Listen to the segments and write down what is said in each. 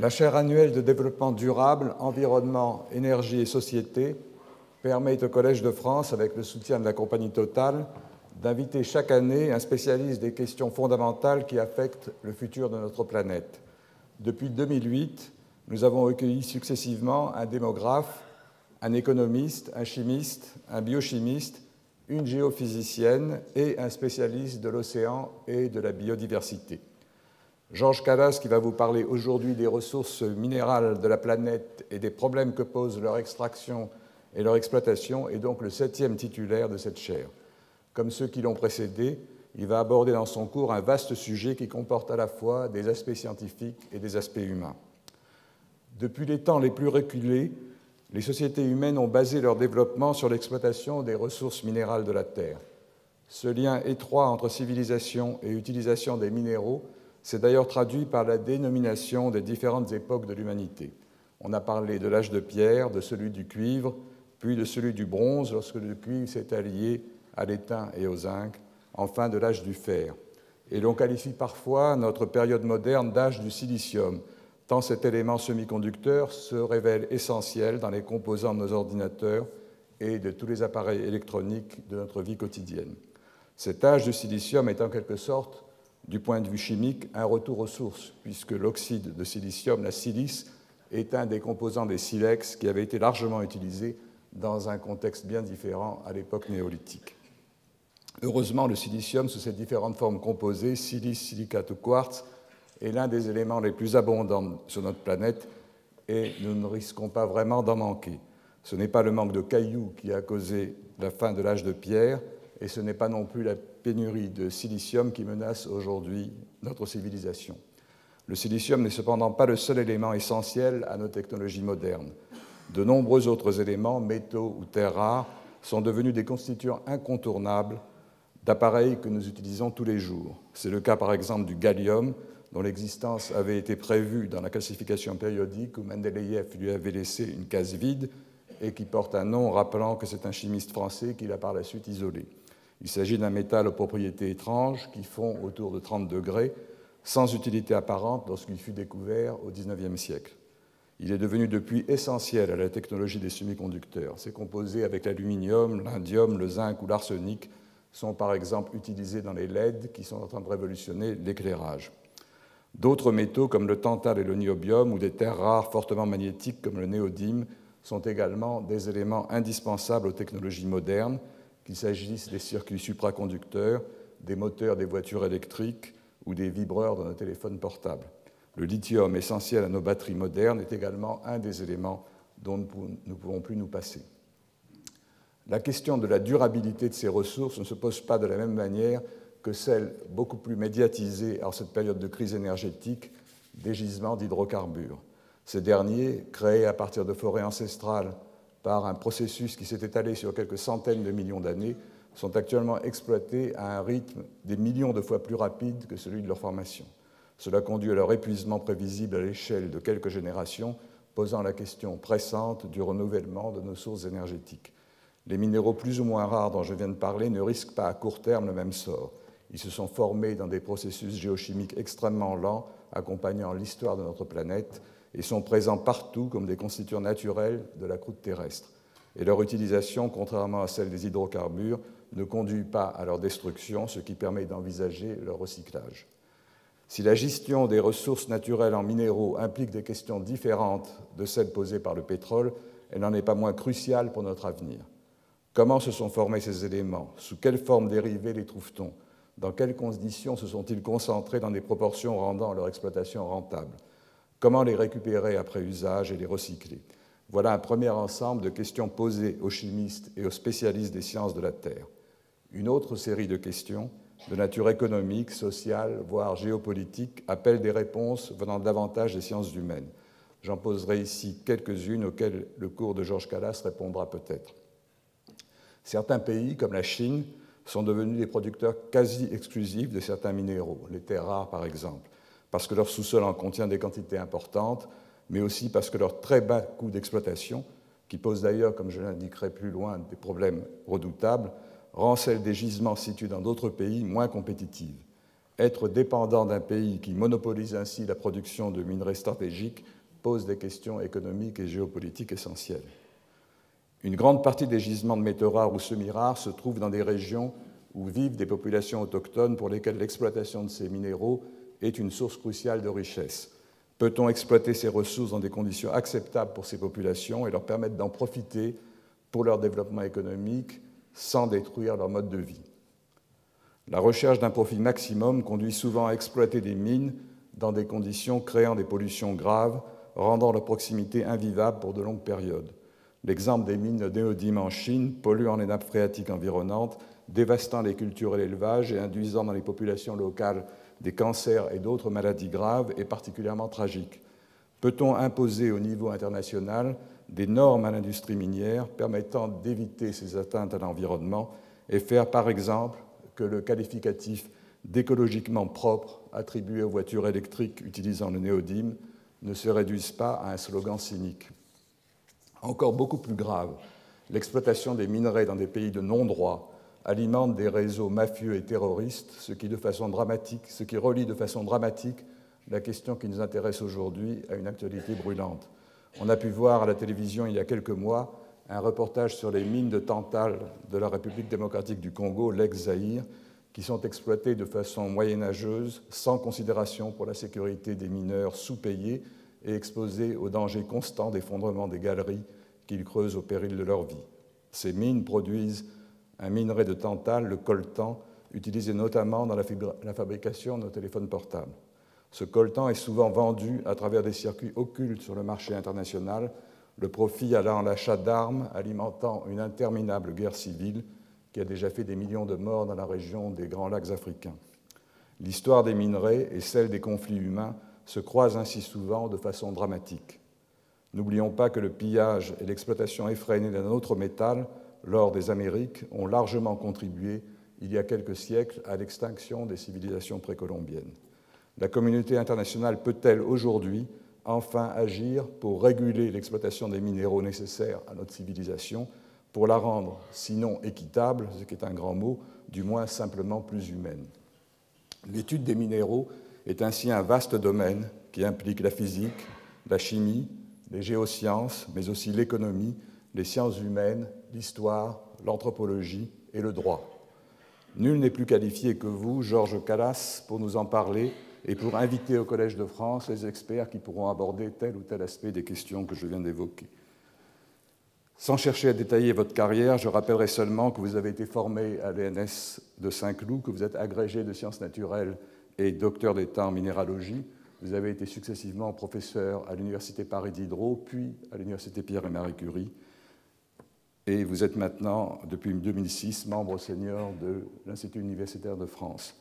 La chaire annuelle de développement durable, environnement, énergie et société permet au Collège de France, avec le soutien de la compagnie Total, d'inviter chaque année un spécialiste des questions fondamentales qui affectent le futur de notre planète. Depuis 2008, nous avons recueilli successivement un démographe, un économiste, un chimiste, un biochimiste, une géophysicienne et un spécialiste de l'océan et de la biodiversité. Georges Calas, qui va vous parler aujourd'hui des ressources minérales de la planète et des problèmes que posent leur extraction et leur exploitation, est donc le 7e titulaire de cette chaire. Comme ceux qui l'ont précédé, il va aborder dans son cours un vaste sujet qui comporte à la fois des aspects scientifiques et des aspects humains. Depuis les temps les plus reculés, les sociétés humaines ont basé leur développement sur l'exploitation des ressources minérales de la Terre. Ce lien étroit entre civilisation et utilisation des minéraux s'est d'ailleurs traduit par la dénomination des différentes époques de l'humanité. On a parlé de l'âge de pierre, de celui du cuivre, puis de celui du bronze lorsque le cuivre s'est allié à l'étain et au zinc, enfin de l'âge du fer. Et l'on qualifie parfois notre période moderne d'âge du silicium, tant cet élément semi-conducteur se révèle essentiel dans les composants de nos ordinateurs et de tous les appareils électroniques de notre vie quotidienne. Cet âge du silicium est en quelque sorte, du point de vue chimique, un retour aux sources, puisque l'oxyde de silicium, la silice, est un des composants des silex qui avait été largement utilisé dans un contexte bien différent à l'époque néolithique. Heureusement, le silicium, sous ses différentes formes composées, silice, silicate ou quartz, est l'un des éléments les plus abondants sur notre planète et nous ne risquons pas vraiment d'en manquer. Ce n'est pas le manque de cailloux qui a causé la fin de l'âge de pierre et ce n'est pas non plus la pénurie de silicium qui menace aujourd'hui notre civilisation. Le silicium n'est cependant pas le seul élément essentiel à nos technologies modernes. De nombreux autres éléments, métaux ou terres rares, sont devenus des constituants incontournables d'appareils que nous utilisons tous les jours. C'est le cas par exemple du gallium, dont l'existence avait été prévue dans la classification périodique où Mendeleïev lui avait laissé une case vide et qui porte un nom rappelant que c'est un chimiste français qui l'a par la suite isolé. Il s'agit d'un métal aux propriétés étranges qui fond autour de 30 degrés, sans utilité apparente lorsqu'il fut découvert au XIXe siècle. Il est devenu depuis essentiel à la technologie des semi-conducteurs. Ses composés avec l'aluminium, l'indium, le zinc ou l'arsenic sont par exemple utilisés dans les LED qui sont en train de révolutionner l'éclairage. D'autres métaux comme le tantal et le niobium ou des terres rares fortement magnétiques comme le néodyme sont également des éléments indispensables aux technologies modernes, qu'il s'agisse des circuits supraconducteurs, des moteurs des voitures électriques ou des vibreurs de nos téléphones portables. Le lithium, essentiel à nos batteries modernes, est également un des éléments dont nous ne pouvons plus nous passer. La question de la durabilité de ces ressources ne se pose pas de la même manière que celle beaucoup plus médiatisée en cette période de crise énergétique des gisements d'hydrocarbures. Ces derniers, créés à partir de forêts ancestrales par un processus qui s'est étalé sur quelques centaines de millions d'années, sont actuellement exploités à un rythme des millions de fois plus rapide que celui de leur formation. Cela conduit à leur épuisement prévisible à l'échelle de quelques générations, posant la question pressante du renouvellement de nos sources énergétiques. Les minéraux plus ou moins rares dont je viens de parler ne risquent pas à court terme le même sort. Ils se sont formés dans des processus géochimiques extrêmement lents, accompagnant l'histoire de notre planète, et sont présents partout comme des constituants naturels de la croûte terrestre. Et leur utilisation, contrairement à celle des hydrocarbures, ne conduit pas à leur destruction, ce qui permet d'envisager leur recyclage. Si la gestion des ressources naturelles en minéraux implique des questions différentes de celles posées par le pétrole, elle n'en est pas moins cruciale pour notre avenir. Comment se sont formés ces éléments? Sous quelle forme dérivée les trouve-t-on? Dans quelles conditions se sont-ils concentrés dans des proportions rendant leur exploitation rentable? Comment les récupérer après usage et les recycler? Voilà un premier ensemble de questions posées aux chimistes et aux spécialistes des sciences de la Terre. Une autre série de questions, de nature économique, sociale, voire géopolitique, appelle des réponses venant davantage des sciences humaines. J'en poserai ici quelques-unes auxquelles le cours de Georges Calas répondra peut-être. Certains pays, comme la Chine, sont devenus des producteurs quasi exclusifs de certains minéraux, les terres rares par exemple, parce que leur sous-sol en contient des quantités importantes, mais aussi parce que leur très bas coût d'exploitation, qui pose d'ailleurs, comme je l'indiquerai plus loin, des problèmes redoutables, rend celle des gisements situés dans d'autres pays moins compétitive. être dépendant d'un pays qui monopolise ainsi la production de minerais stratégiques pose des questions économiques et géopolitiques essentielles. Une grande partie des gisements de métaux rares ou semi-rares se trouvent dans des régions où vivent des populations autochtones pour lesquelles l'exploitation de ces minéraux est une source cruciale de richesse. Peut-on exploiter ces ressources dans des conditions acceptables pour ces populations et leur permettre d'en profiter pour leur développement économique sans détruire leur mode de vie ? La recherche d'un profit maximum conduit souvent à exploiter des mines dans des conditions créant des pollutions graves, rendant leur proximité invivable pour de longues périodes. L'exemple des mines de néodyme en Chine, polluant les nappes phréatiques environnantes, dévastant les cultures et l'élevage et induisant dans les populations locales des cancers et d'autres maladies graves est particulièrement tragique. Peut-on imposer au niveau international des normes à l'industrie minière permettant d'éviter ces atteintes à l'environnement et faire, par exemple, que le qualificatif d'écologiquement propre attribué aux voitures électriques utilisant le néodyme ne se réduise pas à un slogan cynique? Encore beaucoup plus grave, l'exploitation des minerais dans des pays de non-droit alimente des réseaux mafieux et terroristes, ce qui relie de façon dramatique la question qui nous intéresse aujourd'hui à une actualité brûlante. On a pu voir à la télévision il y a quelques mois un reportage sur les mines de Total de la République démocratique du Congo, l'ex-Zaïre, qui sont exploitées de façon moyenâgeuse, sans considération pour la sécurité des mineurs sous-payés et exposés au danger constant d'effondrement des galeries qu'ils creusent au péril de leur vie. Ces mines produisent un minerai de tantal, le coltan, utilisé notamment dans la fabrication de nos téléphones portables. Ce coltan est souvent vendu à travers des circuits occultes sur le marché international, le profit allant à l'achat d'armes, alimentant une interminable guerre civile qui a déjà fait des millions de morts dans la région des Grands Lacs africains. L'histoire des minerais et celle des conflits humains se croisent ainsi souvent de façon dramatique. N'oublions pas que le pillage et l'exploitation effrénée d'un autre métal lors des Amériques ont largement contribué, il y a quelques siècles, à l'extinction des civilisations précolombiennes. La communauté internationale peut-elle aujourd'hui enfin agir pour réguler l'exploitation des minéraux nécessaires à notre civilisation, pour la rendre, sinon équitable, ce qui est un grand mot, du moins simplement plus humaine? L'étude des minéraux est ainsi un vaste domaine qui implique la physique, la chimie, les géosciences, mais aussi l'économie, les sciences humaines, l'histoire, l'anthropologie et le droit. Nul n'est plus qualifié que vous, Georges Calas, pour nous en parler et pour inviter au Collège de France les experts qui pourront aborder tel ou tel aspect des questions que je viens d'évoquer. Sans chercher à détailler votre carrière, je rappellerai seulement que vous avez été formé à l'ENS de Saint-Cloud, que vous êtes agrégé de sciences naturelles et docteur d'État en minéralogie. Vous avez été successivement professeur à l'Université Paris Diderot, puis à l'Université Pierre et Marie Curie. Et vous êtes maintenant, depuis 2006, membre senior de l'Institut universitaire de France.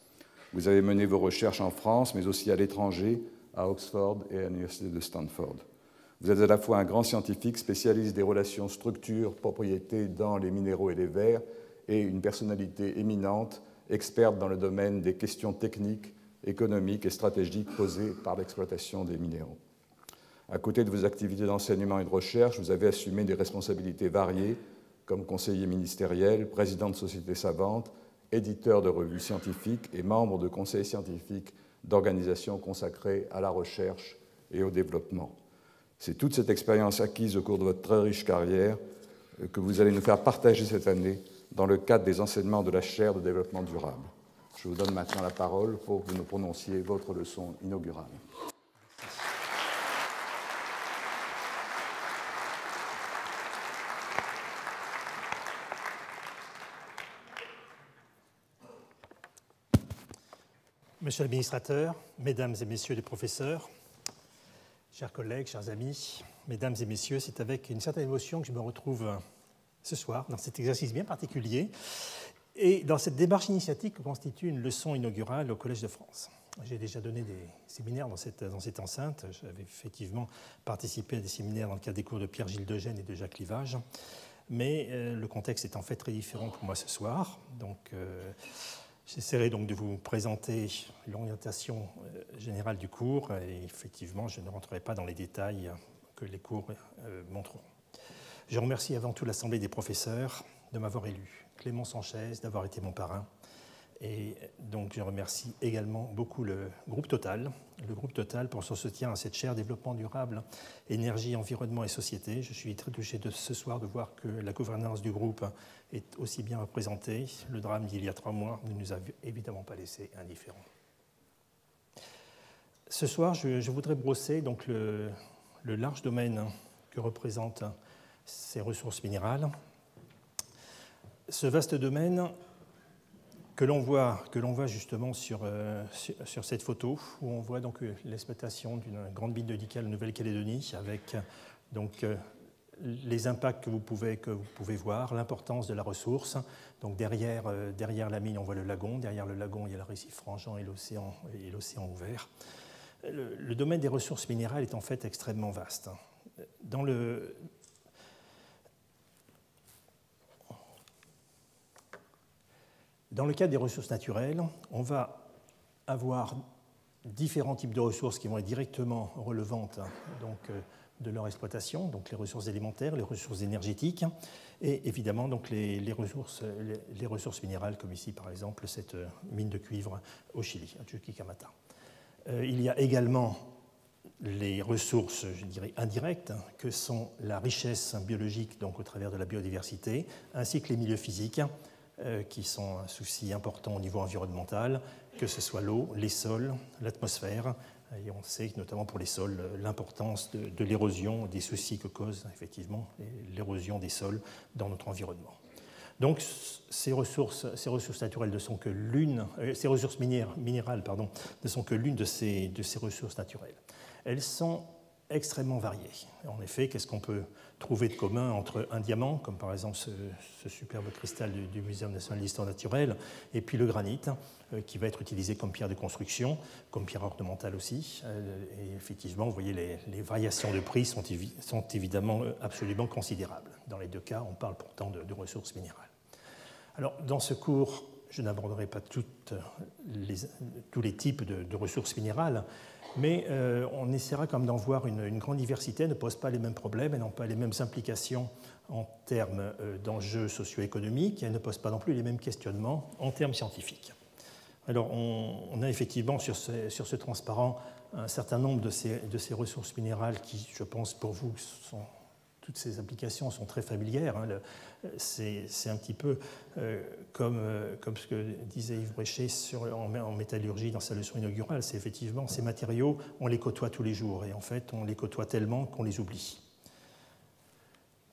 Vous avez mené vos recherches en France, mais aussi à l'étranger, à Oxford et à l'Université de Stanford. Vous êtes à la fois un grand scientifique, spécialiste des relations structure-propriété dans les minéraux et les verres, et une personnalité éminente, experte dans le domaine des questions techniques, économiques et stratégiques posées par l'exploitation des minéraux. À côté de vos activités d'enseignement et de recherche, vous avez assumé des responsabilités variées, comme conseiller ministériel, président de sociétés savantes, éditeur de revues scientifiques et membre de conseils scientifiques d'organisations consacrées à la recherche et au développement. C'est toute cette expérience acquise au cours de votre très riche carrière que vous allez nous faire partager cette année dans le cadre des enseignements de la chaire de développement durable. Je vous donne maintenant la parole pour que vous nous prononciez votre leçon inaugurale. Monsieur l'administrateur, mesdames et messieurs les professeurs, chers collègues, chers amis, mesdames et messieurs, c'est avec une certaine émotion que je me retrouve ce soir dans cet exercice bien particulier et dans cette démarche initiatique que constitue une leçon inaugurale au Collège de France. J'ai déjà donné des séminaires dans cette enceinte. J'avais effectivement participé à des séminaires dans le cadre des cours de Pierre-Gilles de Gênes et de Jacques Livage, mais le contexte est en fait très différent pour moi ce soir, donc... J'essaierai donc de vous présenter l'orientation générale du cours et effectivement, je ne rentrerai pas dans les détails que les cours montreront. Je remercie avant tout l'Assemblée des professeurs de m'avoir élu, Clément Sanchez d'avoir été mon parrain Et donc je remercie également beaucoup le groupe Total pour son soutien à cette chaire développement durable, énergie, environnement et société. Je suis très touché de ce soir de voir que la gouvernance du groupe est aussi bien représentée. Le drame d'il y a 3 mois ne nous a évidemment pas laissé indifférents. Ce soir, je voudrais brosser donc le large domaine que représentent ces ressources minérales. Ce vaste domaine que l'on voit, justement sur cette photo, où on voit donc l'exploitation d'une grande bille de nickel en Nouvelle-Calédonie, avec donc les impacts que vous pouvez voir, l'importance de la ressource. Donc derrière la mine, on voit le lagon. Derrière le lagon, il y a le récif frangeant et l'océan ouvert. Le domaine des ressources minérales est en fait extrêmement vaste. Dans le cas des ressources naturelles, on va avoir différents types de ressources qui vont être directement relevantes donc, de leur exploitation, donc les ressources alimentaires, les ressources énergétiques, et évidemment donc, les ressources minérales, comme ici par exemple cette mine de cuivre au Chili, à Chuquicamata. Il y a également les ressources, je dirais, indirectes, que sont la richesse biologique donc, au travers de la biodiversité, ainsi que les milieux physiques, qui sont un souci important au niveau environnemental, que ce soit l'eau, les sols, l'atmosphère. Et on sait notamment pour les sols l'importance de l'érosion, des soucis que cause effectivement l'érosion des sols dans notre environnement. Donc ces ressources minérales ne sont que l'une de ces ressources naturelles. Elles sont extrêmement variées. En effet, qu'est-ce qu'on peut trouver de commun entre un diamant, comme par exemple ce superbe cristal du Muséum national d'Histoire naturelle, et puis le granit, qui va être utilisé comme pierre de construction, comme pierre ornementale aussi. Et effectivement, vous voyez, les variations de prix sont évidemment absolument considérables. Dans les deux cas, on parle pourtant de ressources minérales. Alors, dans ce cours, je n'aborderai pas tous les types de ressources minérales, mais on essaiera quand même d'en voir une grande diversité. Elles ne posent pas les mêmes problèmes, elles n'ont pas les mêmes implications en termes d'enjeux socio-économiques, elles ne posent pas non plus les mêmes questionnements en termes scientifiques. Alors on a effectivement sur ce transparent un certain nombre de ces ressources minérales qui, je pense pour vous, toutes ces applications sont très familières. Hein, c'est un petit peu comme ce que disait Yves Bréchet en métallurgie dans sa leçon inaugurale. C'est effectivement ces matériaux, on les côtoie tous les jours. Et en fait, on les côtoie tellement qu'on les oublie.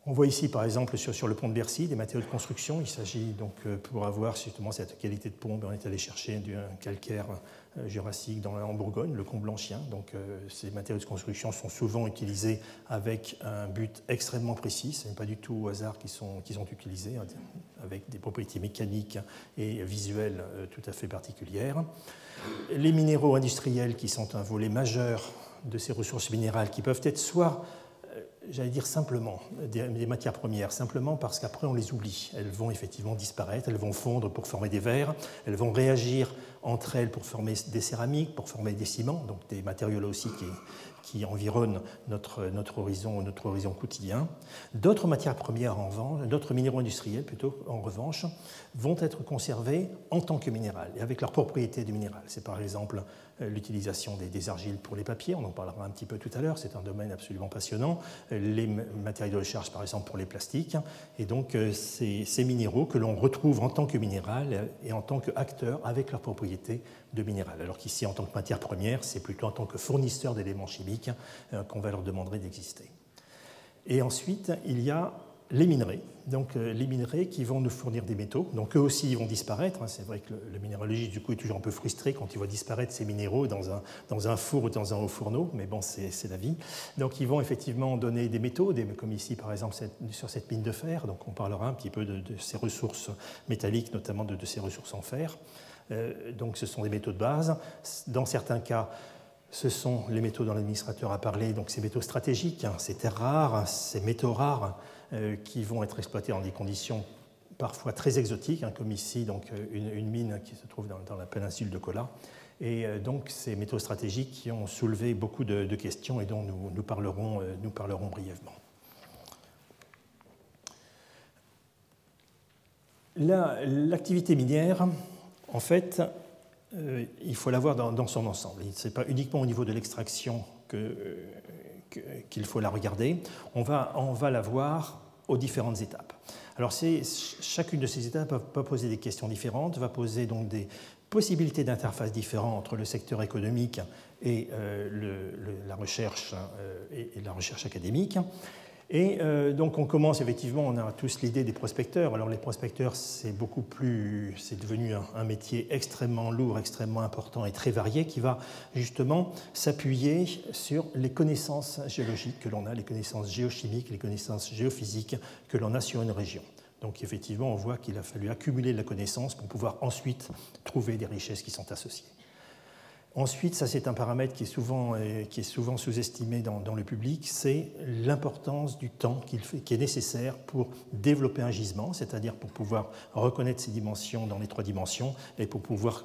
On voit ici, par exemple, sur le pont de Bercy, des matériaux de construction. Il s'agit donc, pour avoir justement cette qualité de pont, on est allé chercher du calcaire jurassique en Bourgogne, le Comblanchien. Donc, ces matériaux de construction sont souvent utilisés avec un but extrêmement précis. Ce n'est pas du tout au hasard qu'ils sont utilisés, avec des propriétés mécaniques et visuelles tout à fait particulières. Les minéraux industriels, qui sont un volet majeur de ces ressources minérales, qui peuvent être soit, j'allais dire simplement, des matières premières, simplement parce qu'après on les oublie. Elles vont effectivement disparaître, elles vont fondre pour former des verres, elles vont réagir entre elles pour former des céramiques, pour former des ciments, donc des matériaux là aussi qui environnent notre horizon quotidien. D'autres matières premières, en revanche, d'autres minéraux industriels plutôt, en revanche, vont être conservés en tant que minéral, et avec leurs propriétés de minéral. C'est par exemple l'utilisation des argiles pour les papiers, on en parlera un petit peu tout à l'heure, c'est un domaine absolument passionnant, les matériaux de recharge par exemple pour les plastiques, et donc ces minéraux que l'on retrouve en tant que minéral et en tant qu'acteur avec leurs propriétés de minéral, alors qu'ici en tant que matière première, c'est plutôt en tant que fournisseur d'éléments chimiques qu'on va leur demander d'exister. Et ensuite, il y a les minerais, donc les minerais qui vont nous fournir des métaux, donc eux aussi ils vont disparaître. C'est vrai que le minéralogiste du coup est toujours un peu frustré quand il voit disparaître ces minéraux dans un four ou dans un haut fourneau, mais bon, c'est la vie. Donc ils vont effectivement donner des métaux, comme ici par exemple sur cette mine de fer, donc on parlera un petit peu de ces ressources métalliques, notamment de ces ressources en fer. Donc ce sont des métaux de base, dans certains cas, ce sont les métaux dont l'administrateur a parlé, donc ces métaux stratégiques, ces terres rares, ces métaux rares qui vont être exploités dans des conditions parfois très exotiques, comme ici donc, une mine qui se trouve dans la péninsule de Kola. Et donc ces métaux stratégiques qui ont soulevé beaucoup de questions et dont nous parlerons brièvement. L'activité minière, en fait, il faut la voir dans son ensemble. Ce n'est pas uniquement au niveau de l'extraction qu'il faut la regarder. On va la voir aux différentes étapes. Alors, chacune de ces étapes va poser des questions différentes, va poser donc des possibilités d'interface différentes entre le secteur économique et la recherche et la recherche académique. Et donc on commence effectivement, on a tous l'idée des prospecteurs. Alors les prospecteurs, c'est devenu un métier extrêmement lourd, extrêmement important et très varié qui va justement s'appuyer sur les connaissances géologiques que l'on a, les connaissances géochimiques, les connaissances géophysiques que l'on a sur une région. Donc effectivement, on voit qu'il a fallu accumuler de la connaissance pour pouvoir ensuite trouver des richesses qui sont associées. Ensuite, ça c'est un paramètre qui est souvent sous-estimé dans le public, c'est l'importance du temps qui est nécessaire pour développer un gisement, c'est-à-dire pour pouvoir reconnaître ses dimensions dans les trois dimensions et pour pouvoir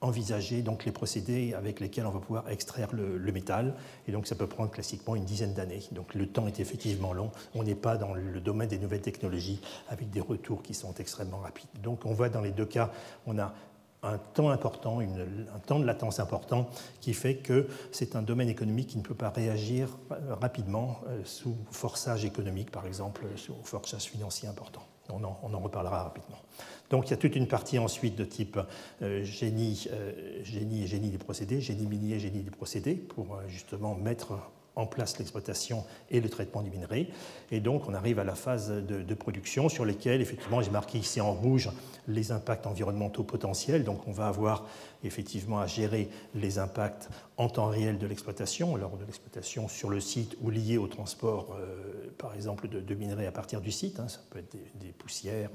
envisager donc les procédés avec lesquels on va pouvoir extraire le métal. Et donc ça peut prendre classiquement une dizaine d'années. Donc le temps est effectivement long, on n'est pas dans le domaine des nouvelles technologies avec des retours qui sont extrêmement rapides. Donc on voit dans les deux cas, on a un temps important, un temps de latence important qui fait que c'est un domaine économique qui ne peut pas réagir rapidement sous forçage économique, par exemple, sous forçage financier important. On en reparlera rapidement. Donc il y a toute une partie ensuite de type génie des procédés, génie minier, génie des procédés, pour justement mettre en place l'exploitation et le traitement du minerai. Et donc, on arrive à la phase de production sur lesquelles, effectivement, j'ai marqué ici en rouge les impacts environnementaux potentiels. Donc, on va avoir effectivement à gérer les impacts en temps réel de l'exploitation, lors de l'exploitation sur le site ou lié au transport, par exemple, de minerai à partir du site. Ça peut être des poussières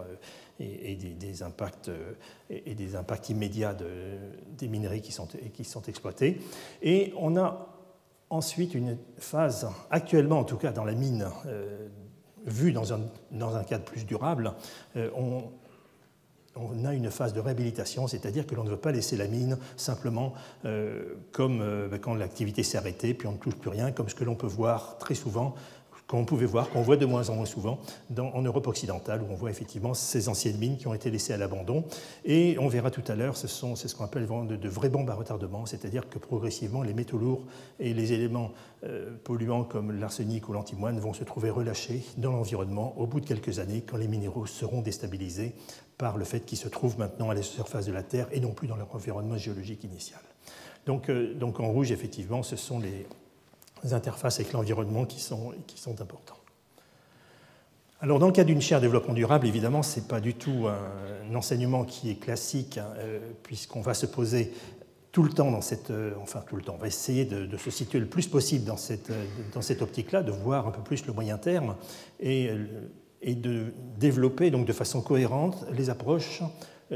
et des impacts immédiats des minerais qui sont exploités. Et on a ensuite une phase, actuellement en tout cas dans la mine, vue dans un cadre plus durable, on a une phase de réhabilitation, c'est-à-dire que l'on ne veut pas laisser la mine simplement comme quand l'activité s'est arrêtée, puis on ne touche plus rien, comme ce que l'on peut voir très souvent, qu'on voit de moins en moins souvent en Europe occidentale, où on voit effectivement ces anciennes mines qui ont été laissées à l'abandon. Et on verra tout à l'heure, c'est ce qu'on appelle de vraies bombes à retardement, c'est-à-dire que progressivement, les métaux lourds et les éléments polluants comme l'arsenic ou l'antimoine vont se trouver relâchés dans l'environnement au bout de quelques années, quand les minéraux seront déstabilisés par le fait qu'ils se trouvent maintenant à la surface de la Terre et non plus dans leur environnement géologique initial. Donc en rouge, effectivement, ce sont les interfaces avec l'environnement qui sont importantes. Alors, dans le cas d'une chaire développement durable, évidemment, ce n'est pas du tout un enseignement qui est classique, puisqu'on va se poser tout le temps dans cette... Enfin, tout le temps, on va essayer de se situer le plus possible dans cette optique-là, de voir un peu plus le moyen terme et de développer donc, de façon cohérente les approches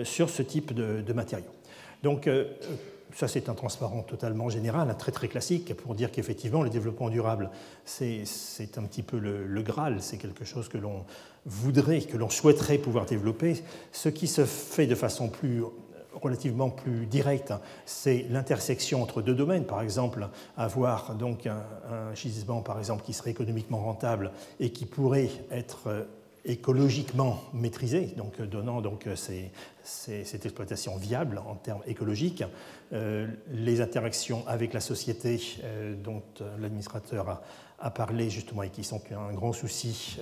sur ce type de matériaux. Donc, ça, c'est un transparent totalement général, très très classique, pour dire qu'effectivement, le développement durable, c'est un petit peu le Graal, c'est quelque chose que l'on voudrait, que l'on souhaiterait pouvoir développer. Ce qui se fait de façon relativement plus directe, c'est l'intersection entre deux domaines. Par exemple, avoir donc un gisement par exemple, qui serait économiquement rentable et qui pourrait être écologiquement maîtrisée, donc donnant donc cette exploitation viable en termes écologiques, les interactions avec la société dont l'administrateur a parlé justement et qui sont un grand souci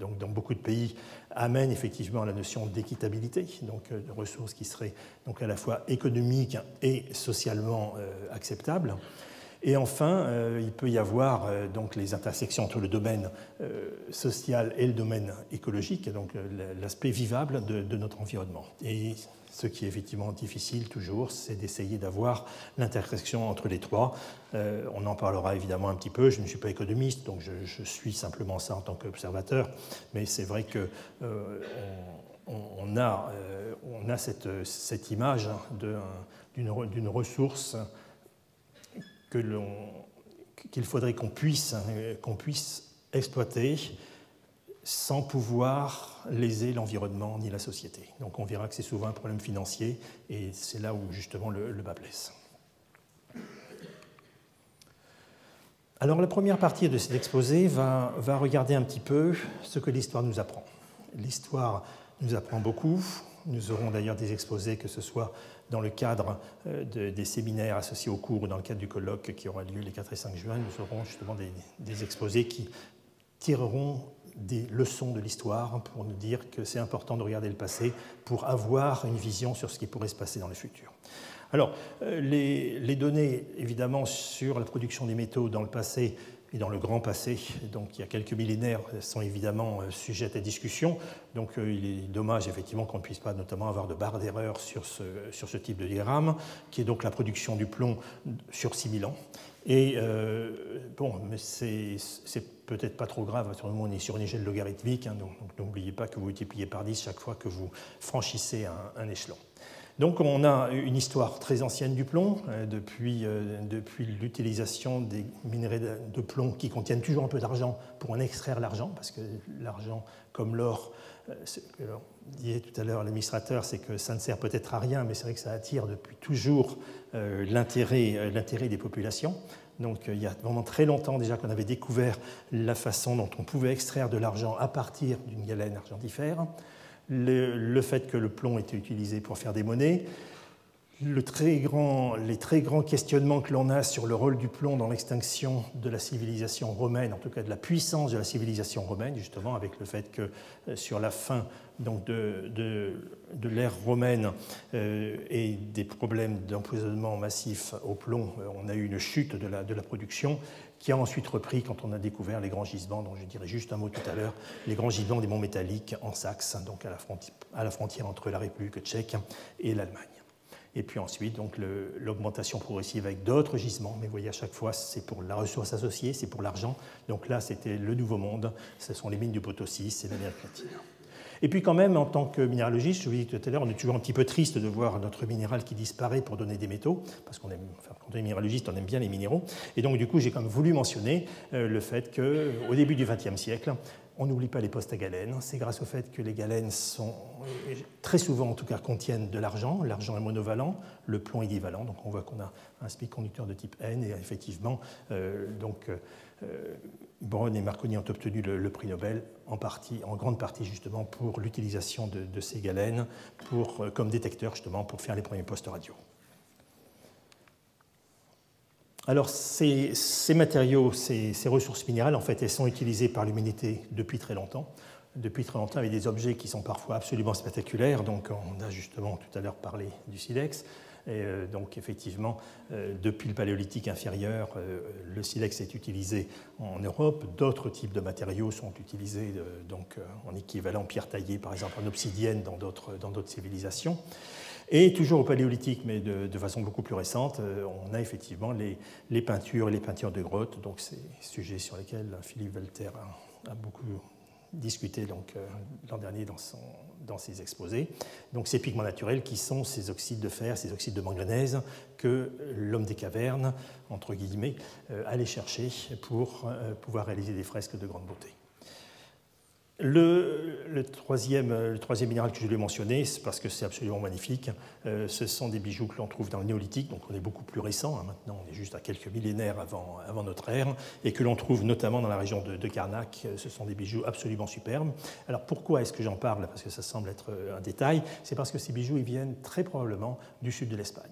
donc dans beaucoup de pays, amènent effectivement à la notion d'équitabilité, donc de ressources qui seraient donc à la fois économiques et socialement acceptables. Et enfin, il peut y avoir donc les intersections entre le domaine social et le domaine écologique, donc l'aspect vivable de notre environnement. Et ce qui est effectivement difficile toujours, c'est d'essayer d'avoir l'intersection entre les trois. On en parlera évidemment un petit peu. Je ne suis pas économiste, donc je suis simplement ça en tant qu'observateur. Mais c'est vrai que on a cette image d'une ressource qu'il faudrait qu'on puisse exploiter sans pouvoir léser l'environnement ni la société. Donc on verra que c'est souvent un problème financier et c'est là où justement le bât blesse. Alors la première partie de cet exposé va regarder un petit peu ce que l'histoire nous apprend. L'histoire nous apprend beaucoup, Nous aurons d'ailleurs des exposés, que ce soit dans le cadre des séminaires associés au cours ou dans le cadre du colloque qui aura lieu les 4 et 5 juin, nous aurons justement des exposés qui tireront des leçons de l'histoire pour nous dire que c'est important de regarder le passé pour avoir une vision sur ce qui pourrait se passer dans le futur. Alors, les données, évidemment, sur la production des métaux dans le passé et dans le grand passé, donc il y a quelques millénaires, sont évidemment sujettes à discussion. Donc, il est dommage, effectivement, qu'on ne puisse pas notamment avoir de barre d'erreur sur ce type de diagramme, qui est donc la production du plomb sur 6000 ans. Et, bon, mais c'est peut-être pas trop grave, sur le moment on est sur une échelle logarithmique, hein, donc n'oubliez pas que vous multipliez par 10 chaque fois que vous franchissez un échelon. Donc on a une histoire très ancienne du plomb, depuis l'utilisation des minerais de plomb qui contiennent toujours un peu d'argent pour en extraire l'argent, parce que l'argent, comme l'or, ce que disait tout à l'heure l'administrateur, c'est que ça ne sert peut-être à rien, mais c'est vrai que ça attire depuis toujours l'intérêt des populations. Donc il y a vraiment très longtemps déjà qu'on avait découvert la façon dont on pouvait extraire de l'argent à partir d'une galène argentifère. Le fait que le plomb était utilisé pour faire des monnaies, les très grands questionnements que l'on a sur le rôle du plomb dans l'extinction de la civilisation romaine, en tout cas de la puissance de la civilisation romaine, justement avec le fait que sur la fin donc de l'ère romaine et des problèmes d'empoisonnement massif au plomb, on a eu une chute de la production qui a ensuite repris quand on a découvert les grands gisements, dont je dirais juste un mot tout à l'heure, les grands gisements des monts métalliques en Saxe, donc à la frontière entre la République tchèque et l'Allemagne. Et puis ensuite, donc l'augmentation progressive avec d'autres gisements. Mais vous voyez, à chaque fois, c'est pour la ressource associée, c'est pour l'argent. Donc là, c'était le Nouveau Monde. Ce sont les mines du Potosi, c'est l'Amérique latine. Et puis quand même, en tant que minéralogiste, je vous dis tout à l'heure, on est toujours un petit peu triste de voir notre minéral qui disparaît pour donner des métaux, parce qu'on aime, enfin, quand on est minéralogiste, on aime bien les minéraux. Et donc du coup, j'ai quand même voulu mentionner le fait qu'au début du XXe siècle, on n'oublie pas les postes à galènes. C'est grâce au fait que les galènes sont, très souvent en tout cas, contiennent de l'argent. L'argent est monovalent, le plomb est divalent. Donc on voit qu'on a un spi conducteur de type N. Et effectivement, Braun et Marconi ont obtenu le prix Nobel en grande partie justement pour l'utilisation de ces galènes comme détecteurs justement pour faire les premiers postes radio. Alors, ces matériaux, ces ressources minérales, en fait, elles sont utilisées par l'humanité depuis très longtemps. Depuis très longtemps, avec des objets qui sont parfois absolument spectaculaires. Donc, on a justement tout à l'heure parlé du silex. Et donc, effectivement, depuis le Paléolithique inférieur, le silex est utilisé en Europe. D'autres types de matériaux sont utilisés donc, en équivalent pierre taillée, par exemple en obsidienne, dans d'autres civilisations. Et toujours au Paléolithique, mais de façon beaucoup plus récente, on a effectivement les peintures et les peintures de grottes. Donc, c'est un sujet sur lequel Philippe Walter a beaucoup discuté l'an dernier dans ses exposés. Donc, ces pigments naturels qui sont ces oxydes de fer, ces oxydes de manganèse que l'homme des cavernes, entre guillemets, allait chercher pour pouvoir réaliser des fresques de grande beauté. Le troisième minéral que je voulais mentionner, c'est parce que c'est absolument magnifique, ce sont des bijoux que l'on trouve dans le néolithique, donc on est beaucoup plus récent, hein, maintenant on est juste à quelques millénaires avant notre ère, et que l'on trouve notamment dans la région de Karnak. Ce sont des bijoux absolument superbes. Alors pourquoi est-ce que j'en parle? Parce que ça semble être un détail. C'est parce que ces bijoux, ils viennent très probablement du sud de l'Espagne.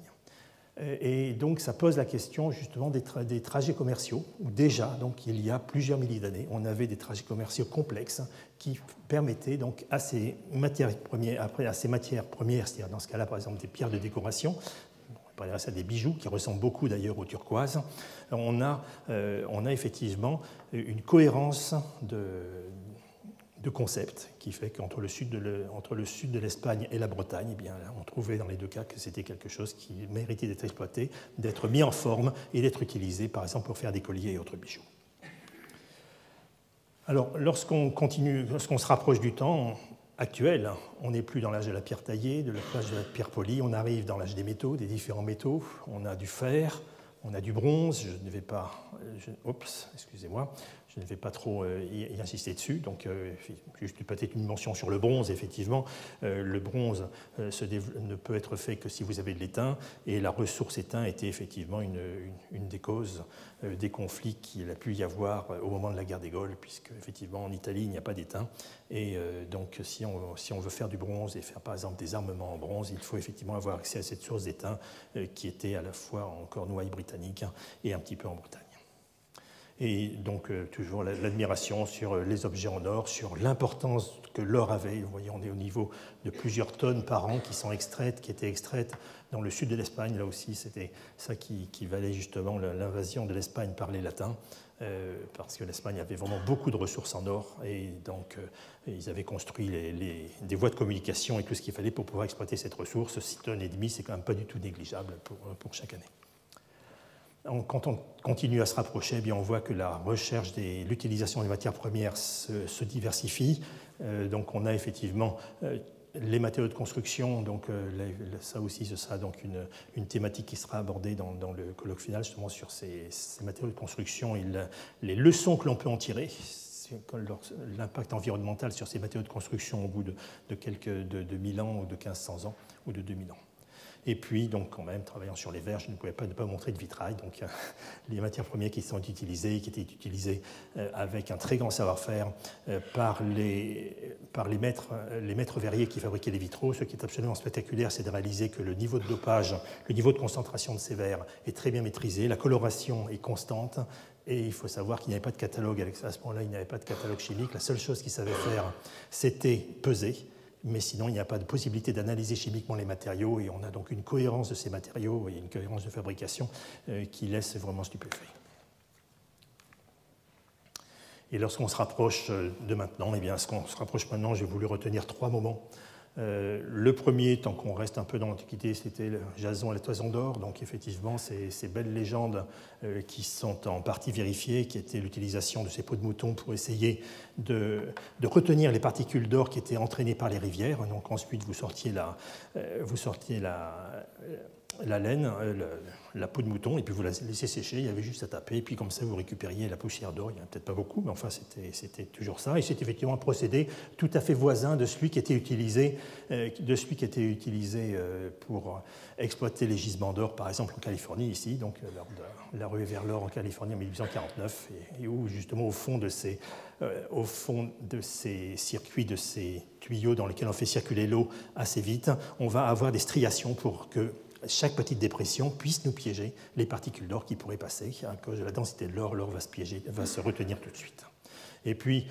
Et donc, ça pose la question justement des trajets commerciaux, où déjà, donc, il y a plusieurs milliers d'années, on avait des trajets commerciaux complexes qui permettaient donc à ces matières premières, c'est-à-dire dans ce cas-là, par exemple, des pierres de décoration, on parlera ça des bijoux, qui ressemblent beaucoup d'ailleurs aux turquoises, on a effectivement une cohérence de concept qui fait qu'entre le sud de l'Espagne et la Bretagne, eh bien, on trouvait dans les deux cas que c'était quelque chose qui méritait d'être exploité, d'être mis en forme et d'être utilisé, par exemple, pour faire des colliers et autres bijoux. Alors, lorsqu'on se rapproche du temps actuel, on n'est plus dans l'âge de la pierre taillée, de l'âge de la pierre polie, on arrive dans l'âge des métaux, des différents métaux, on a du fer, on a du bronze, je ne vais pas... Oups, excusez-moi. Je ne vais pas trop y insister dessus, donc juste peut-être une mention sur le bronze, effectivement. Le bronze ne peut être fait que si vous avez de l'étain, et la ressource étain était effectivement une des causes des conflits qu'il a pu y avoir au moment de la guerre des Gaules, puisque effectivement en Italie il n'y a pas d'étain, et donc si on veut faire du bronze et faire par exemple des armements en bronze, il faut effectivement avoir accès à cette source d'étain qui était à la fois en Cornouailles britannique et un petit peu en Bretagne. Et donc toujours l'admiration sur les objets en or, sur l'importance que l'or avait. Vous voyez, on est au niveau de plusieurs tonnes par an qui étaient extraites dans le sud de l'Espagne. Là aussi, c'était ça qui valait justement l'invasion de l'Espagne par les Latins, parce que l'Espagne avait vraiment beaucoup de ressources en or, et donc ils avaient construit des voies de communication et tout ce qu'il fallait pour pouvoir exploiter cette ressource. 6,5 tonnes, c'est quand même pas du tout négligeable pour chaque année. Quand on continue à se rapprocher, eh bien on voit que la recherche de l'utilisation des matières premières se diversifie. Donc on a effectivement les matériaux de construction. Donc ça aussi, ce sera donc une thématique qui sera abordée dans le colloque final, justement sur ces matériaux de construction et les leçons que l'on peut en tirer. L'impact environnemental sur ces matériaux de construction au bout de 1000 ans ou de 1500 ans ou de 2000 ans. Et puis, donc, quand même, travaillant sur les verres, je ne pouvais pas ne pas montrer de vitrail. Donc, les matières premières qui étaient utilisées avec un très grand savoir-faire par les maîtres verriers qui fabriquaient les vitraux. Ce qui est absolument spectaculaire, c'est de réaliser que le niveau de dopage, le niveau de concentration de ces verres est très bien maîtrisé, la coloration est constante. Et il faut savoir qu'il n'y avait pas de catalogue. À ce moment-là, il n'y avait pas de catalogue chimique. La seule chose qu'ils savaient faire, c'était peser. Mais sinon, il n'y a pas de possibilité d'analyser chimiquement les matériaux, et on a donc une cohérence de ces matériaux et une cohérence de fabrication qui laisse vraiment stupéfait. Et lorsqu'on se rapproche de maintenant, eh bien, j'ai voulu retenir trois moments. Le premier, tant qu'on reste un peu dans l'Antiquité, c'était Jason et la Toison d'Or. Donc effectivement, ces belles légendes qui sont en partie vérifiées, qui étaient l'utilisation de ces peaux de mouton pour essayer de retenir les particules d'or qui étaient entraînées par les rivières. Donc ensuite, vous sortiez la laine, la peau de mouton, et puis vous la laissez sécher, il y avait juste à taper, et puis comme ça vous récupériez la poussière d'or. Il n'y en a peut-être pas beaucoup, mais enfin c'était toujours ça, et c'est effectivement un procédé tout à fait voisin de celui qui était utilisé, pour exploiter les gisements d'or, par exemple en Californie ici, donc lors de la ruée vers l'or en Californie en 1849, et où justement au fond de ces circuits, de ces tuyaux dans lesquels on fait circuler l'eau assez vite, on va avoir des striations pour que chaque petite dépression puisse nous piéger les particules d'or qui pourraient passer. À cause de la densité de l'or, l'or va se retenir tout de suite. Et puis,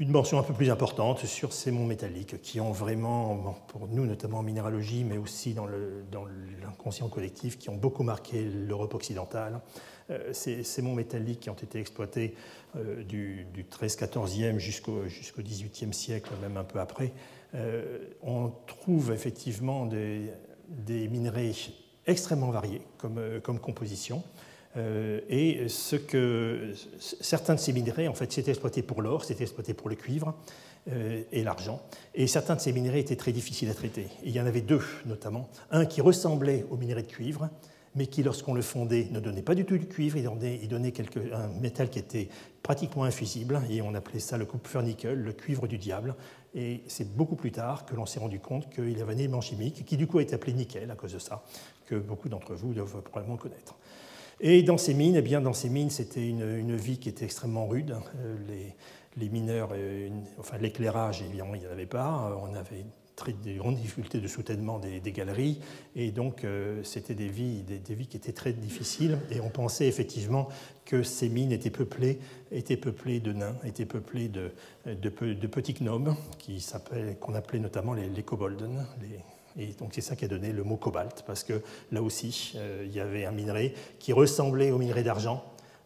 une mention un peu plus importante sur ces monts métalliques qui ont vraiment, pour nous notamment en minéralogie, mais aussi dans l'inconscient collectif, qui ont beaucoup marqué l'Europe occidentale. Ces monts métalliques qui ont été exploités du 13e, 14e jusqu'au 18e siècle, même un peu après, on trouve effectivement des minerais extrêmement variés comme composition. Et certains de ces minerais, en fait, c'était exploité pour l'or, c'était exploité pour le cuivre et l'argent. Et certains de ces minerais étaient très difficiles à traiter. Et il y en avait deux, notamment. Un qui ressemblait aux minerais de cuivre, mais qui, lorsqu'on le fondait, ne donnait pas du tout du cuivre, il donnait un métal qui était pratiquement infusible, et on appelait ça le copfernickel, le cuivre du diable. Et c'est beaucoup plus tard que l'on s'est rendu compte qu'il avait un élément chimique, qui du coup est appelé nickel à cause de ça, que beaucoup d'entre vous doivent probablement connaître. Et dans ces mines, c'était une vie qui était extrêmement rude. Les mineurs, l'éclairage, évidemment, il n'y en avait pas. On avait des grandes difficultés de soutènement des galeries, et donc c'était des vies qui étaient très difficiles, et on pensait effectivement que ces mines étaient peuplées de nains, étaient peuplées de petits gnomes qu'on appelait notamment les kobolden, et donc c'est ça qui a donné le mot cobalt, parce que là aussi il y avait un minerai qui ressemblait au minerai d'argent,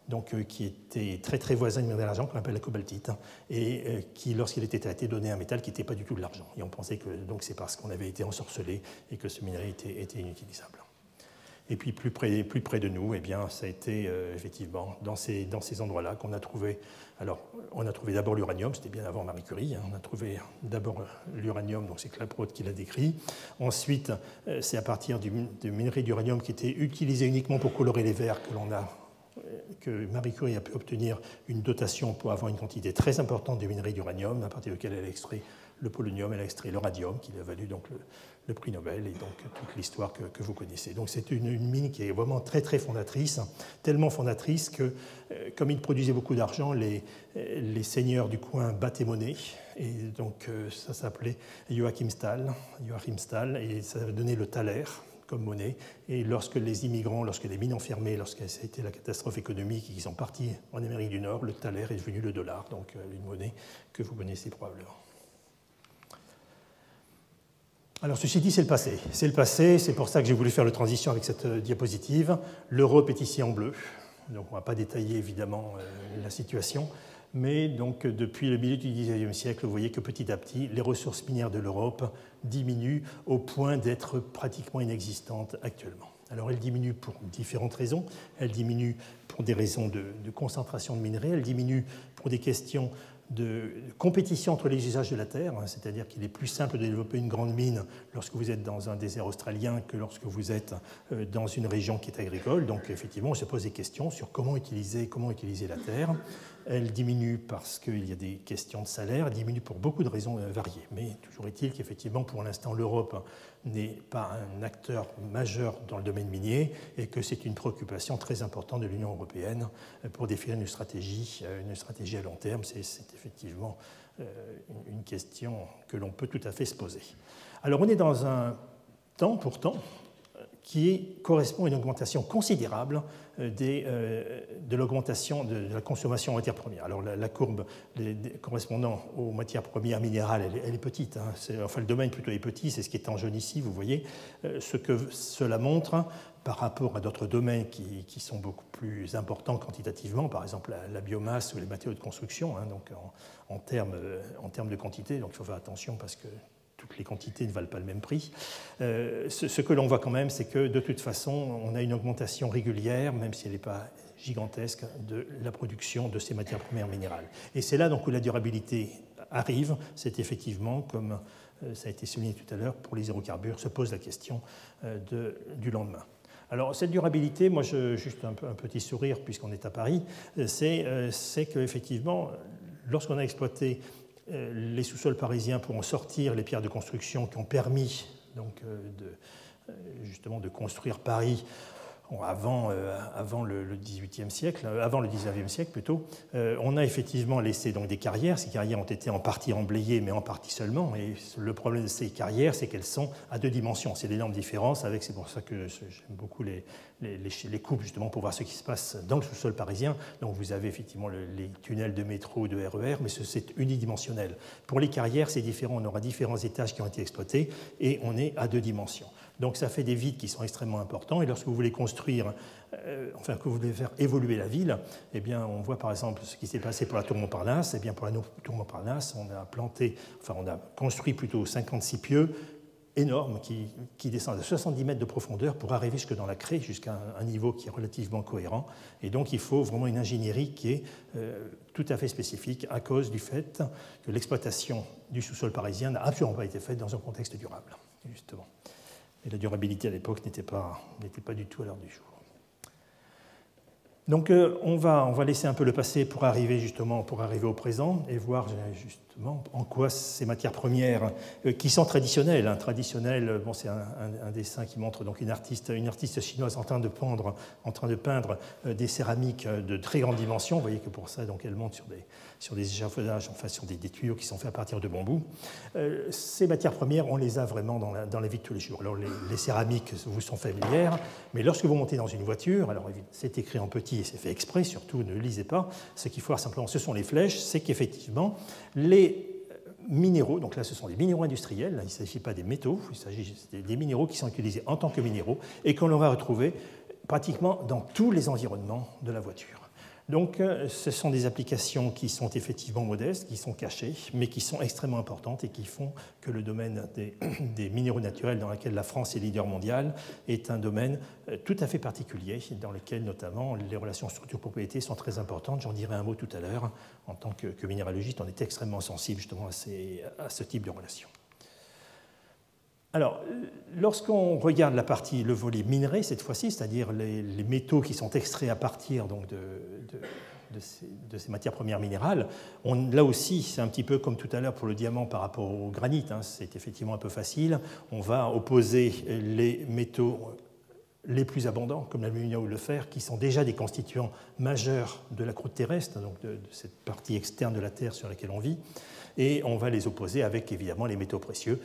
donc qui était très très voisin du minerai d'argent qu'on appelle la cobaltite, et qui, lorsqu'il était traité, donnait un métal qui n'était pas du tout de l'argent. Et on pensait que c'est parce qu'on avait été ensorcelé et que ce minerai était inutilisable. Et puis plus près de nous, eh bien, ça a été effectivement dans ces endroits-là qu'on a trouvé. Alors, on a trouvé d'abord l'uranium, c'était bien avant Marie Curie. Hein, on a trouvé d'abord l'uranium, donc c'est Klaproth qui l'a décrit. Ensuite, c'est à partir du minerai d'uranium qui était utilisé uniquement pour colorer les verres que l'on a que Marie Curie a pu obtenir une dotation pour avoir une quantité très importante de minerai d'uranium, à partir duquel elle a extrait le polonium, elle a extrait le radium, qui lui a valu donc le prix Nobel, et donc toute l'histoire que vous connaissez. Donc c'est une mine qui est vraiment très très fondatrice, tellement fondatrice que, comme ils produisaient beaucoup d'argent, les seigneurs du coin battaient monnaie, et donc ça s'appelait Joachim Stahl, et ça donnait le thaler comme monnaie. Et lorsque les immigrants, lorsque les mines ont fermé, lorsque ça a été la catastrophe économique et qu'ils sont partis en Amérique du Nord, le thaler est devenu le dollar, donc une monnaie que vous connaissez probablement. Alors ceci dit, c'est le passé. C'est le passé, c'est pour ça que j'ai voulu faire la transition avec cette diapositive. L'Europe est ici en bleu, donc on ne va pas détailler évidemment la situation, mais donc depuis le milieu du XIXe siècle, vous voyez que petit à petit, les ressources minières de l'Europe diminuent au point d'être pratiquement inexistantes actuellement. Alors elles diminuent pour différentes raisons. Elles diminuent pour des raisons de concentration de minerais, elles diminuent pour des questions de compétition entre les usages de la terre, c'est-à-dire qu'il est plus simple de développer une grande mine lorsque vous êtes dans un désert australien que lorsque vous êtes dans une région qui est agricole. Donc effectivement, on se pose des questions sur comment utiliser la terre. Elle diminue parce qu'il y a des questions de salaire, elle diminue pour beaucoup de raisons variées. Mais toujours est-il qu'effectivement, pour l'instant, l'Europe n'est pas un acteur majeur dans le domaine minier et que c'est une préoccupation très importante de l'Union européenne pour définir une stratégie à long terme. C'est effectivement une question que l'on peut tout à fait se poser. Alors on est dans un temps pourtant qui correspond à une augmentation considérable de l'augmentation de la consommation en matières premières. Alors la courbe correspondant aux matières premières minérales, elle est petite. Hein. Enfin le domaine plutôt est petit, c'est ce qui est en jaune ici, vous voyez. Ce que cela montre par rapport à d'autres domaines qui sont beaucoup plus importants quantitativement, par exemple la biomasse ou les matériaux de construction, hein, donc en termes de quantité, donc il faut faire attention parce que toutes les quantités ne valent pas le même prix. Ce que l'on voit quand même, c'est que de toute façon, on a une augmentation régulière, même si elle n'est pas gigantesque, de la production de ces matières premières minérales. Et c'est là donc où la durabilité arrive, c'est effectivement, comme ça a été souligné tout à l'heure, pour les hydrocarbures, se pose la question du lendemain. Alors cette durabilité, moi juste un petit sourire puisqu'on est à Paris, c'est qu'effectivement, lorsqu'on a exploité les sous-sols parisiens pour en sortir les pierres de construction qui ont permis donc, justement de construire Paris avant le XVIIIe siècle, avant le XIXe siècle plutôt, on a effectivement laissé donc des carrières. Ces carrières ont été en partie emblayées, mais en partie seulement. Et le problème de ces carrières, c'est qu'elles sont à deux dimensions. C'est l'énorme différence. C'est pour ça que j'aime beaucoup les coupes justement pour voir ce qui se passe dans le sous-sol parisien. Donc vous avez effectivement les tunnels de métro, de RER, mais c'est unidimensionnel. Pour les carrières, c'est différent. On aura différents étages qui ont été exploités et on est à deux dimensions. Donc ça fait des vides qui sont extrêmement importants. Et lorsque vous voulez construire, enfin que vous voulez faire évoluer la ville, eh bien on voit par exemple ce qui s'est passé pour la Tour Montparnasse. Eh bien pour la Tour Montparnasse, on a construit plutôt 56 pieux énormes qui descendent à 70 mètres de profondeur pour arriver jusque dans la craie, jusqu'à un niveau qui est relativement cohérent. Et donc il faut vraiment une ingénierie qui est tout à fait spécifique à cause du fait que l'exploitation du sous-sol parisien n'a absolument pas été faite dans un contexte durable, justement. Et la durabilité à l'époque n'était pas du tout à l'heure du jour. Donc on va laisser un peu le passé pour arriver au présent et voir justement en quoi ces matières premières qui sont traditionnelles. Hein, traditionnelles, bon, c'est un dessin qui montre donc une artiste chinoise en train de peindre des céramiques de très grande dimension. Vous voyez que pour ça, donc, elle monte sur des échafaudages, enfin sur des tuyaux qui sont faits à partir de bambou. Ces matières premières, on les a vraiment dans la vie de tous les jours. Alors les céramiques vous sont familières, mais lorsque vous montez dans une voiture, alors c'est écrit en petit et c'est fait exprès, surtout ne lisez pas, ce qu'il faut voir simplement, ce sont les flèches, c'est qu'effectivement les minéraux, donc là ce sont des minéraux industriels, il ne s'agit pas des métaux, il s'agit des minéraux qui sont utilisés en tant que minéraux et qu'on aura retrouvé pratiquement dans tous les environnements de la voiture. Donc ce sont des applications qui sont effectivement modestes, qui sont cachées, mais qui sont extrêmement importantes et qui font que le domaine des minéraux naturels dans lequel la France est leader mondial est un domaine tout à fait particulier, dans lequel notamment les relations structure-propriété sont très importantes. J'en dirai un mot tout à l'heure. En tant que minéralogiste, on est extrêmement sensible justement à ce type de relations. Alors, lorsqu'on regarde la partie, le volet minerai, cette fois-ci, c'est-à-dire les métaux qui sont extraits à partir donc, de ces matières premières minérales, là aussi, c'est un petit peu comme tout à l'heure pour le diamant par rapport au granit, hein, c'est effectivement un peu facile. On va opposer les métaux les plus abondants, comme l'aluminium ou le fer, qui sont déjà des constituants majeurs de la croûte terrestre, donc de cette partie externe de la Terre sur laquelle on vit, et on va les opposer avec, évidemment, les métaux précieux,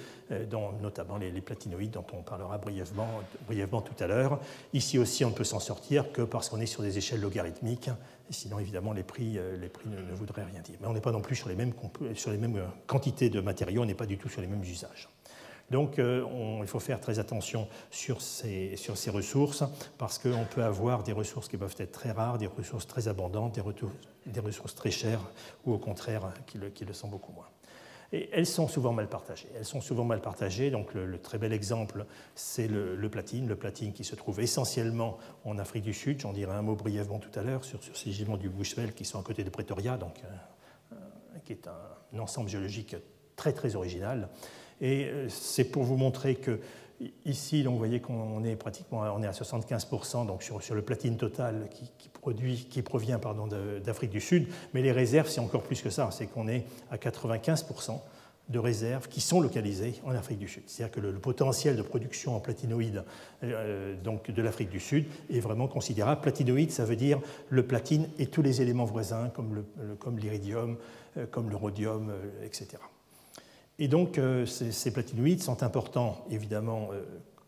dont, notamment les platinoïdes, dont on parlera brièvement tout à l'heure. Ici aussi, on ne peut s'en sortir que parce qu'on est sur des échelles logarithmiques, sinon, évidemment, les prix ne voudraient rien dire. Mais on n'est pas non plus sur les mêmes quantités de matériaux, on n'est pas du tout sur les mêmes usages. Donc, il faut faire très attention sur ces ressources, parce qu'on peut avoir des ressources qui peuvent être très rares, des ressources très abondantes, des ressources très chères, ou au contraire, qui le sont beaucoup moins. Et elles sont souvent mal partagées. Elles sont souvent mal partagées. Donc, le très bel exemple, c'est le platine. Le platine qui se trouve essentiellement en Afrique du Sud. J'en dirai un mot brièvement tout à l'heure sur ces gisements du Bushveld qui sont à côté de Pretoria, donc, qui est un ensemble géologique très, très original. Et c'est pour vous montrer que ici, donc, vous voyez qu'on est pratiquement à 75% donc sur le platine total qui provient d'Afrique du Sud. Mais les réserves, c'est encore plus que ça. C'est qu'on est à 95% de réserves qui sont localisées en Afrique du Sud. C'est-à-dire que le potentiel de production en platinoïdes donc de l'Afrique du Sud est vraiment considérable. Platinoïde, ça veut dire le platine et tous les éléments voisins comme l'iridium, comme le rhodium, etc. Et donc, ces platinoïdes sont importants, évidemment,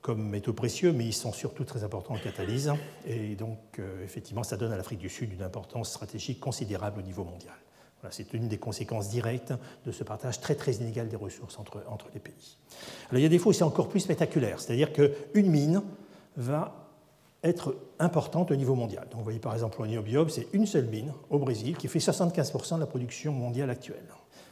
comme métaux précieux, mais ils sont surtout très importants en catalyse. Et donc, effectivement, ça donne à l'Afrique du Sud une importance stratégique considérable au niveau mondial. Voilà, c'est une des conséquences directes de ce partage très, très inégal des ressources entre les pays. Alors, il y a des fois où c'est encore plus spectaculaire, c'est-à-dire qu'une mine va être importante au niveau mondial. Donc, vous voyez, par exemple, au niobium, c'est une seule mine, au Brésil, qui fait 75% de la production mondiale actuelle.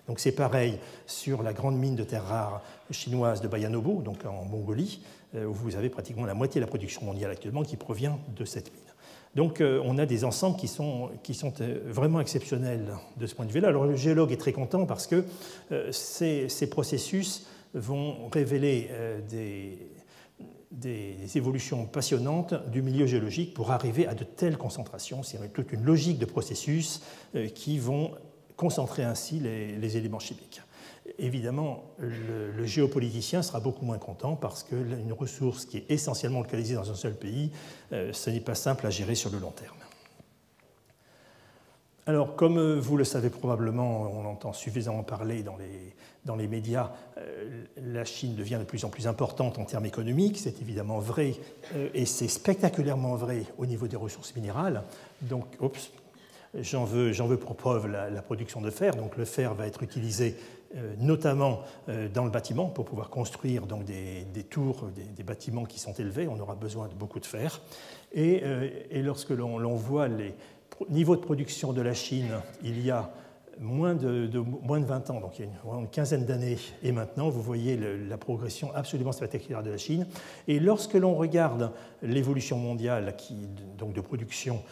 Donc c'est pareil sur la grande mine de terres rares chinoise de Bayanobo, donc en Mongolie, où vous avez pratiquement la moitié de la production mondiale actuellement qui provient de cette mine. Donc on a des ensembles qui sont vraiment exceptionnels de ce point de vue-là. Alors le géologue est très content parce que ces processus vont révéler des évolutions passionnantes du milieu géologique pour arriver à de telles concentrations. C'est toute une logique de processus qui vont concentrer ainsi les éléments chimiques. Évidemment, le géopoliticien sera beaucoup moins content parce qu'une ressource qui est essentiellement localisée dans un seul pays, ce n'est pas simple à gérer sur le long terme. Alors, comme vous le savez probablement, on entend suffisamment parler dans les médias, la Chine devient de plus en plus importante en termes économiques, c'est évidemment vrai, et c'est spectaculairement vrai au niveau des ressources minérales. Donc, j'en veux pour preuve la production de fer. Donc le fer va être utilisé notamment dans le bâtiment pour pouvoir construire donc, des tours, des bâtiments qui sont élevés. On aura besoin de beaucoup de fer. Et lorsque l'on voit les niveaux de production de la Chine il y a moins de 20 ans, donc il y a une quinzaine d'années, et maintenant, vous voyez la progression absolument spectaculaire de la Chine. Et lorsque l'on regarde l'évolution mondiale donc de production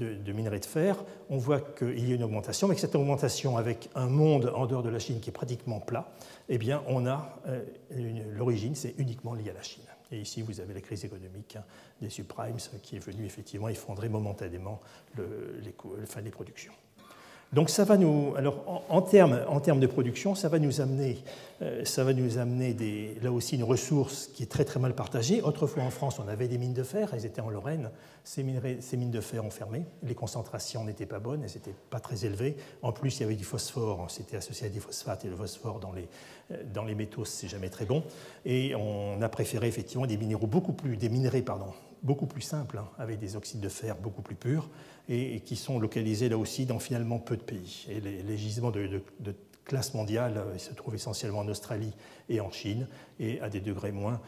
de minerais de fer, on voit qu'il y a une augmentation, mais que cette augmentation avec un monde en dehors de la Chine qui est pratiquement plat, eh bien on a l'origine, c'est uniquement lié à la Chine. Et ici, vous avez la crise économique des subprimes qui est venue effectivement effondrer momentanément les productions. Donc ça va nous, alors en termes de production, ça va nous amener là aussi une ressource qui est très très mal partagée. Autrefois en France, on avait des mines de fer, elles étaient en Lorraine. Ces mines de fer ont fermé, les concentrations n'étaient pas bonnes, elles n'étaient pas très élevées. En plus, il y avait du phosphore, c'était associé à des phosphates et le phosphore dans les métaux, c'est jamais très bon. Et on a préféré effectivement des minerais beaucoup plus simples, hein, avec des oxydes de fer beaucoup plus purs et qui sont localisés là aussi dans finalement peu de pays. Et les gisements de classe mondiale se trouvent essentiellement en Australie et en Chine et à des degrés moins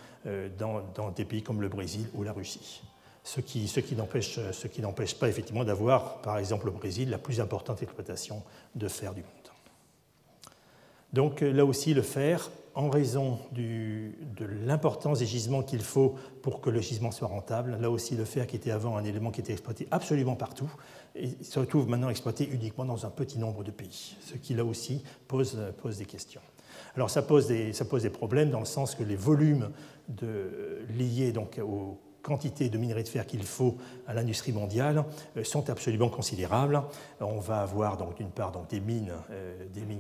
dans des pays comme le Brésil ou la Russie. Ce qui n'empêche pas effectivement d'avoir, par exemple au Brésil, la plus importante exploitation de fer du monde. Donc là aussi le fer, en raison de l'importance des gisements qu'il faut pour que le gisement soit rentable. Là aussi, le fer qui était avant un élément qui était exploité absolument partout et se retrouve maintenant exploité uniquement dans un petit nombre de pays, ce qui là aussi pose des questions. Alors ça pose des problèmes dans le sens que les volumes liés donc aux quantités de minerais de fer qu'il faut à l'industrie mondiale sont absolument considérables. On va avoir donc d'une part donc des mines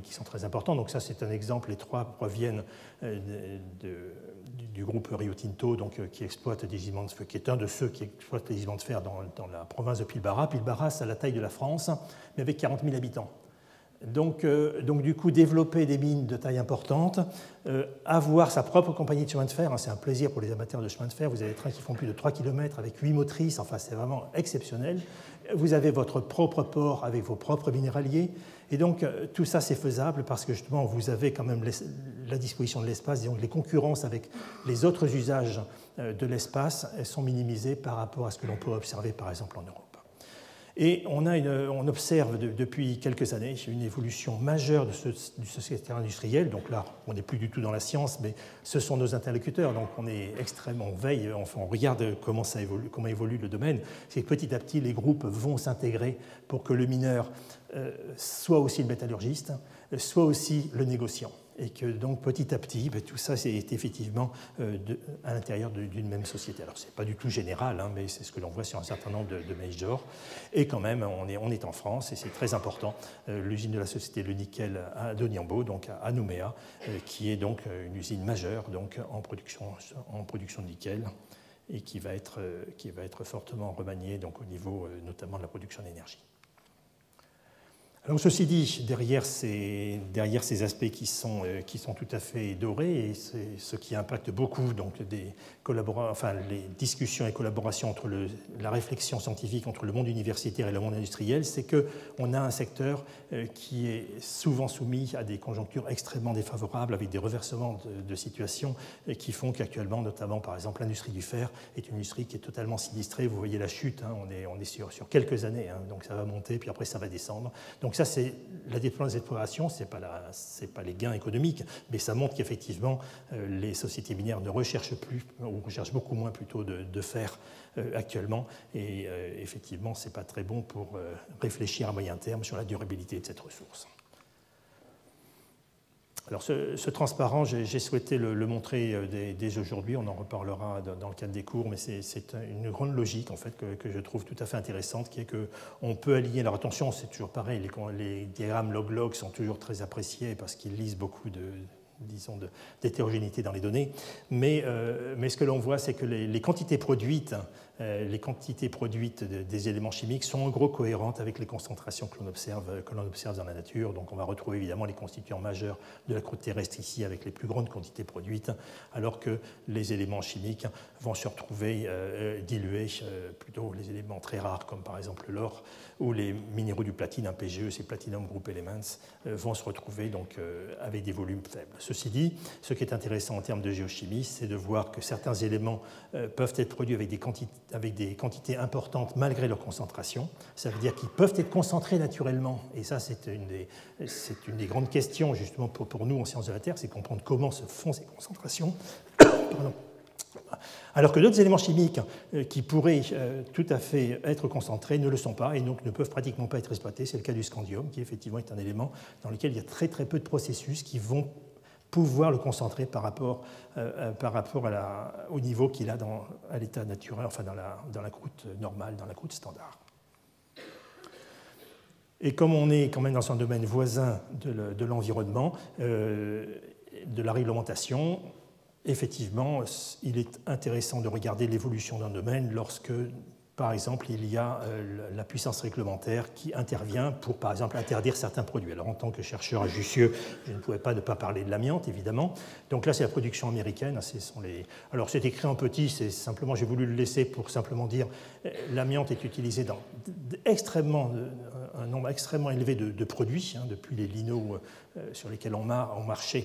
qui sont très importantes. Donc ça c'est un exemple. Les trois proviennent du groupe Rio Tinto, donc qui exploite des gisements de fer, qui est un de ceux qui exploitent les gisements de fer dans la province de Pilbara. Pilbara, c'est à la taille de la France, mais avec 40 000 habitants. Donc du coup, développer des mines de taille importante, avoir sa propre compagnie de chemin de fer, hein, c'est un plaisir pour les amateurs de chemin de fer, vous avez des trains qui font plus de 3 km avec 8 motrices, enfin c'est vraiment exceptionnel. Vous avez votre propre port avec vos propres minéraliers, et donc tout ça c'est faisable parce que justement vous avez quand même la disposition de l'espace, disons que les concurrences avec les autres usages de l'espace sont minimisées par rapport à ce que l'on peut observer par exemple en Europe. Et on observe depuis quelques années une évolution majeure du secteur industriel. Donc là, on n'est plus du tout dans la science, mais ce sont nos interlocuteurs. Donc on est extrêmement veille, enfin on regarde comment évolue le domaine. C'est que petit à petit, les groupes vont s'intégrer pour que le mineur soit aussi le métallurgiste, soit aussi le négociant. Et que donc petit à petit, tout ça est effectivement à l'intérieur d'une même société. Alors ce n'est pas du tout général, hein, mais c'est ce que l'on voit sur un certain nombre de majors. Et quand même, on est en France et c'est très important. L'usine de la Société Le Nickel de Niambo, donc à Nouméa, qui est donc une usine majeure donc, en production de nickel et qui va être fortement remaniée donc, au niveau notamment de la production d'énergie. Alors ceci dit, derrière ces aspects qui sont tout à fait dorés, et c'est ce qui impacte beaucoup donc, les discussions et collaborations entre la réflexion scientifique entre le monde universitaire et le monde industriel, c'est qu'on a un secteur qui est souvent soumis à des conjonctures extrêmement défavorables, avec des reversements de situations qui font qu'actuellement, notamment par exemple l'industrie du fer, est une industrie qui est totalement sinistrée. Vous voyez la chute, hein, on est sur quelques années, hein, donc ça va monter, puis après ça va descendre. Donc ça, c'est la dépendance des explorations, ce n'est pas les gains économiques, mais ça montre qu'effectivement, les sociétés minières ne recherchent plus, ou recherchent beaucoup moins plutôt de fer actuellement, et effectivement, ce n'est pas très bon pour réfléchir à moyen terme sur la durabilité de cette ressource. Alors ce transparent, j'ai souhaité le montrer dès aujourd'hui, on en reparlera dans le cadre des cours, mais c'est une grande logique en fait, que je trouve tout à fait intéressante, qui est qu'on peut aligner, alors attention c'est toujours pareil, les diagrammes log-log sont toujours très appréciés parce qu'ils lisent beaucoup d'hétérogénéité dans les données, mais ce que l'on voit, c'est que les quantités produites des éléments chimiques sont en gros cohérentes avec les concentrations que l'on observe dans la nature. Donc on va retrouver évidemment les constituants majeurs de la croûte terrestre ici avec les plus grandes quantités produites, alors que les éléments chimiques vont se retrouver dilués, plutôt les éléments très rares comme par exemple l'or ou les minéraux du platine, un PGE, c'est Platinum Group Elements, vont se retrouver donc, avec des volumes faibles. Ceci dit, ce qui est intéressant en termes de géochimie, c'est de voir que certains éléments peuvent être produits avec des quantités importantes malgré leur concentration. Ça veut dire qu'ils peuvent être concentrés naturellement. Et ça, c'est une des grandes questions justement pour nous en sciences de la Terre, c'est comprendre comment se font ces concentrations. Pardon. Alors que d'autres éléments chimiques qui pourraient tout à fait être concentrés ne le sont pas et donc ne peuvent pratiquement pas être exploités. C'est le cas du scandium, qui effectivement est un élément dans lequel il y a très très peu de processus qui vont pouvoir le concentrer par rapport au niveau qu'il a à l'état naturel, enfin dans la croûte normale, dans la croûte standard. Et comme on est quand même dans un domaine voisin de l'environnement, de la réglementation, effectivement, il est intéressant de regarder l'évolution d'un domaine lorsque, par exemple, il y a la puissance réglementaire qui intervient pour, par exemple, interdire certains produits. Alors, en tant que chercheur à Jussieu, je ne pouvais pas ne pas parler de l'amiante, évidemment. Donc là, c'est la production américaine. Alors, c'est écrit en petit, c'est simplement, j'ai voulu le laisser pour simplement dire l'amiante est utilisée dans un nombre extrêmement élevé de produits, hein, depuis les linos sur lesquels on marchait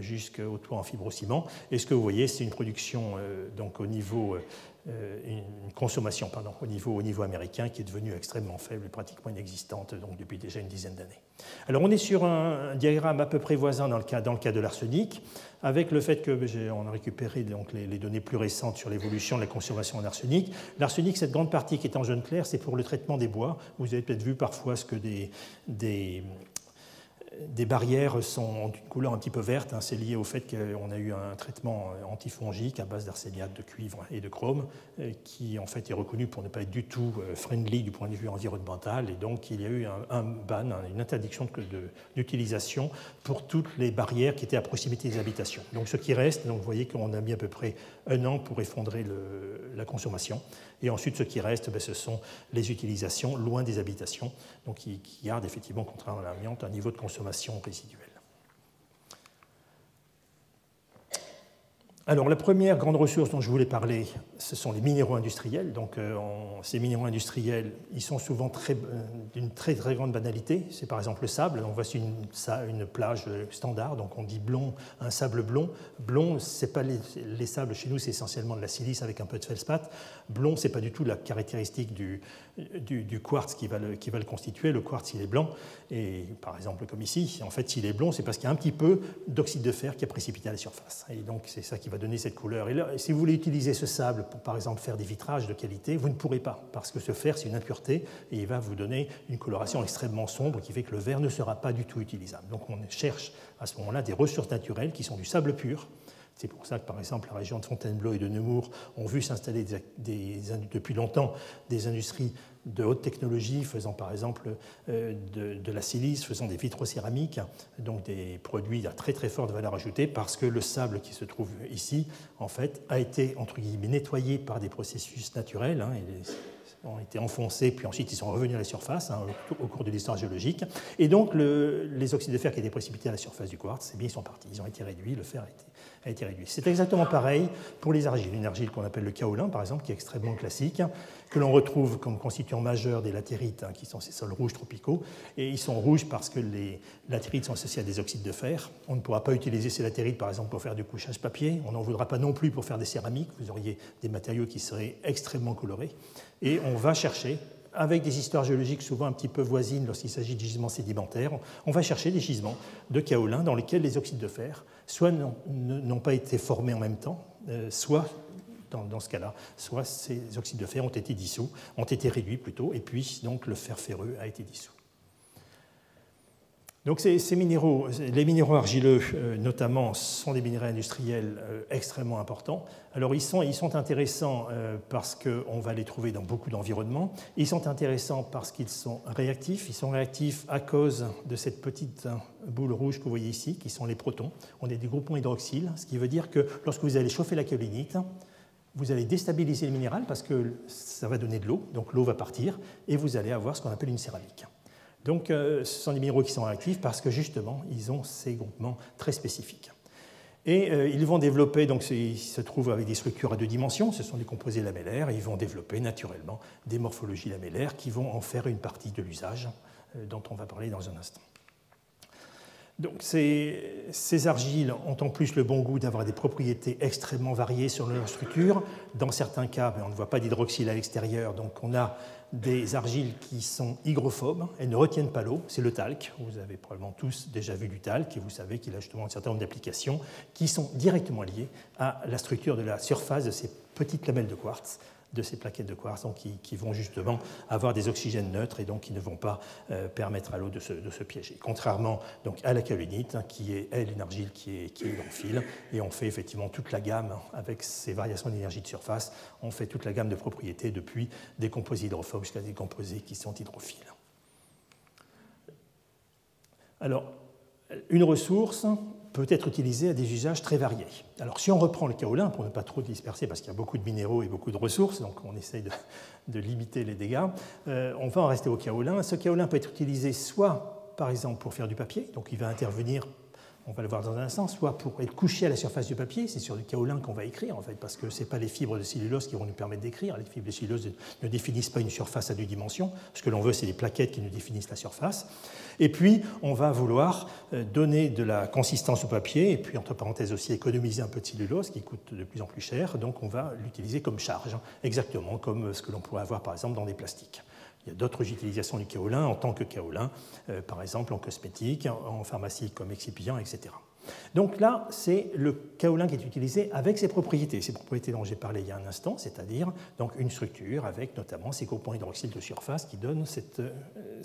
jusqu'au toit en fibrociment. Et ce que vous voyez, c'est une production donc, au niveau... une consommation pardon, au niveau américain qui est devenue extrêmement faible et pratiquement inexistante donc, depuis déjà une dizaine d'années. Alors on est sur un diagramme à peu près voisin dans le cas de l'arsenic, avec le fait qu'on a récupéré donc, les données plus récentes sur l'évolution de la consommation en arsenic. L'arsenic, cette grande partie qui est en jaune clair, c'est pour le traitement des bois. Vous avez peut-être vu parfois ce que des des barrières sont d'une couleur un petit peu verte, hein, c'est lié au fait qu'on a eu un traitement antifongique à base d'arséniate de cuivre et de chrome qui en fait est reconnu pour ne pas être du tout friendly du point de vue environnemental, et donc il y a eu un ban, une interdiction d'utilisation pour toutes les barrières qui étaient à proximité des habitations. Donc ce qui reste, donc vous voyez qu'on a mis à peu près un an pour effondrer la consommation, et ensuite ce qui reste, ben, ce sont les utilisations loin des habitations, donc qui gardent effectivement, contrairement à l'amiante, un niveau de consommation résiduelle. Alors la première grande ressource dont je voulais parler, ce sont les minéraux industriels. Donc ces minéraux industriels, ils sont souvent d'une très très grande banalité. C'est par exemple le sable. Donc voici une plage standard. Donc on dit blond, un sable blond. Blond, c'est pas les sables chez nous, c'est essentiellement de la silice avec un peu de feldspath. Blond, c'est pas du tout la caractéristique du quartz qui va le constituer. Le quartz, il est blanc. Et par exemple comme ici, en fait, s'il est blond, c'est parce qu'il y a un petit peu d'oxyde de fer qui a précipité à la surface. Et donc c'est ça qui va donner cette couleur. Et là, si vous voulez utiliser ce sable pour, par exemple, faire des vitrages de qualité, vous ne pourrez pas, parce que ce fer, c'est une impureté, et il va vous donner une coloration extrêmement sombre qui fait que le verre ne sera pas du tout utilisable. Donc on cherche à ce moment-là des ressources naturelles qui sont du sable pur. C'est pour ça que, par exemple, la région de Fontainebleau et de Nemours ont vu s'installer depuis longtemps des industries de haute technologie faisant, par exemple, de la silice, faisant des vitrocéramiques, donc des produits à très très forte valeur ajoutée, parce que le sable qui se trouve ici, en fait, a été, entre guillemets, nettoyé par des processus naturels, hein, et ont été enfoncés, puis ensuite ils sont revenus à la surface, hein, au cours de l'histoire géologique. Et donc les oxydes de fer qui étaient précipités à la surface du quartz, eh bien, ils sont partis, ils ont été réduits, le fer a été réduit. C'est exactement pareil pour les argiles. Une argile qu'on appelle le kaolin, par exemple, qui est extrêmement classique, que l'on retrouve comme constituant majeur des latérites, hein, qui sont ces sols rouges tropicaux. Et ils sont rouges parce que les latérites sont associées à des oxydes de fer. On ne pourra pas utiliser ces latérites, par exemple, pour faire du couchage papier. On n'en voudra pas non plus pour faire des céramiques. Vous auriez des matériaux qui seraient extrêmement colorés. Et on va chercher, avec des histoires géologiques souvent un petit peu voisines lorsqu'il s'agit de gisements sédimentaires, on va chercher des gisements de kaolin dans lesquels les oxydes de fer soit n'ont pas été formés en même temps, soit, dans ce cas-là, soit ces oxydes de fer ont été dissous, ont été réduits plutôt, et puis donc le fer ferreux a été dissous. Donc ces minéraux, les minéraux argileux notamment, sont des minéraux industriels extrêmement importants. Alors ils sont intéressants parce qu'on va les trouver dans beaucoup d'environnements. Ils sont intéressants parce qu'ils sont réactifs. Ils sont réactifs à cause de cette petite boule rouge que vous voyez ici, qui sont les protons. On est des groupements hydroxyles, ce qui veut dire que lorsque vous allez chauffer la kaolinite, vous allez déstabiliser le minéral parce que ça va donner de l'eau, donc l'eau va partir, et vous allez avoir ce qu'on appelle une céramique. Donc ce sont des minéraux qui sont réactifs parce que justement ils ont ces groupements très spécifiques. Et ils vont développer, donc ils se trouvent avec des structures à deux dimensions, ce sont des composés lamellaires, et ils vont développer naturellement des morphologies lamellaires qui vont en faire une partie de l'usage dont on va parler dans un instant. Donc ces argiles ont en plus le bon goût d'avoir des propriétés extrêmement variées sur leur structure. Dans certains cas, on ne voit pas d'hydroxyle à l'extérieur, donc on a des argiles qui sont hygrophobes, elles ne retiennent pas l'eau, c'est le talc. Vous avez probablement tous déjà vu du talc et vous savez qu'il a justement un certain nombre d'applications qui sont directement liées à la structure de la surface de ces petites lamelles de quartz, de ces plaquettes de quartz, donc qui vont justement avoir des oxygènes neutres et donc qui ne vont pas permettre à l'eau de se piéger. Contrairement donc à la kaolinite, hein, qui est, elle, une argile qui est hydrophile, et on fait effectivement toute la gamme, hein, avec ces variations d'énergie de surface, on fait toute la gamme de propriétés depuis des composés hydrophobes jusqu'à des composés qui sont hydrophiles. Alors, une ressource peut être utilisé à des usages très variés. Alors si on reprend le kaolin, pour ne pas trop disperser, parce qu'il y a beaucoup de minéraux et beaucoup de ressources, donc on essaye de limiter les dégâts, on va en rester au kaolin. Ce kaolin peut être utilisé soit, par exemple, pour faire du papier, donc il va intervenir, on va le voir dans un instant, soit pour être couché à la surface du papier, c'est sur du kaolin qu'on va écrire, en fait, parce que ce n'est pas les fibres de cellulose qui vont nous permettre d'écrire, les fibres de cellulose ne définissent pas une surface à deux dimensions, ce que l'on veut, c'est des plaquettes qui nous définissent la surface. Et puis, on va vouloir donner de la consistance au papier, et puis, entre parenthèses aussi, économiser un peu de cellulose, qui coûte de plus en plus cher, donc on va l'utiliser comme charge, exactement comme ce que l'on pourrait avoir, par exemple, dans des plastiques. Il y a d'autres utilisations du kaolin en tant que kaolin, par exemple en cosmétique, en pharmacie comme excipient, etc. Donc là, c'est le kaolin qui est utilisé avec ses propriétés dont j'ai parlé il y a un instant, c'est-à-dire une structure avec notamment ces groupements hydroxyles de surface qui donnent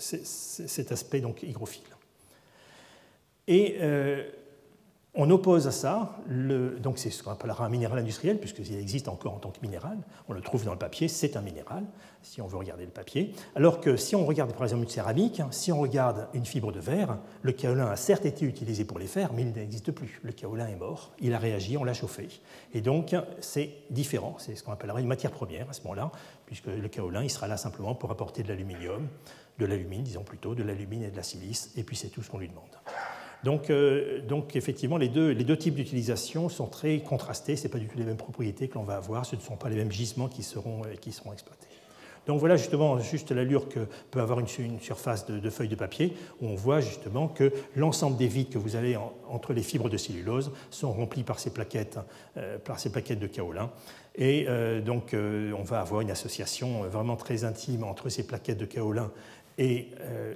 cet aspect donc, hygrophile. Et on oppose à ça, donc c'est ce qu'on appellera un minéral industriel, puisqu'il existe encore en tant que minéral, on le trouve dans le papier, c'est un minéral, si on veut regarder le papier. Alors que si on regarde par exemple une céramique, si on regarde une fibre de verre, le kaolin a certes été utilisé pour les fers, mais il n'existe plus. Le kaolin est mort, il a réagi, on l'a chauffé. Et donc c'est différent, c'est ce qu'on appellera une matière première à ce moment-là, puisque le kaolin, il sera là simplement pour apporter de l'aluminium, de l'alumine, disons plutôt, de l'alumine et de la silice, et puis c'est tout ce qu'on lui demande. Donc effectivement, les deux types d'utilisation sont très contrastés. Ce n'est pas du tout les mêmes propriétés que l'on va avoir. Ce ne sont pas les mêmes gisements qui seront exploités. Donc voilà justement juste l'allure que peut avoir une surface de feuilles de papier, où on voit justement que l'ensemble des vides que vous avez entre les fibres de cellulose sont remplis par ces plaquettes de kaolin. Et donc on va avoir une association vraiment très intime entre ces plaquettes de kaolin et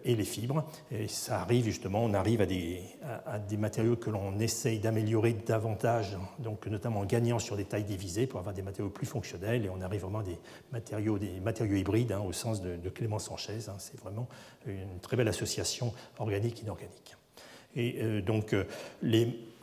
les fibres. Et ça arrive justement, on arrive à des matériaux que l'on essaye d'améliorer davantage, donc notamment en gagnant sur des tailles divisées pour avoir des matériaux plus fonctionnels, et on arrive vraiment à des matériaux hybrides, hein, au sens de Clément Sanchez. Hein, c'est vraiment une très belle association organique et inorganique. Et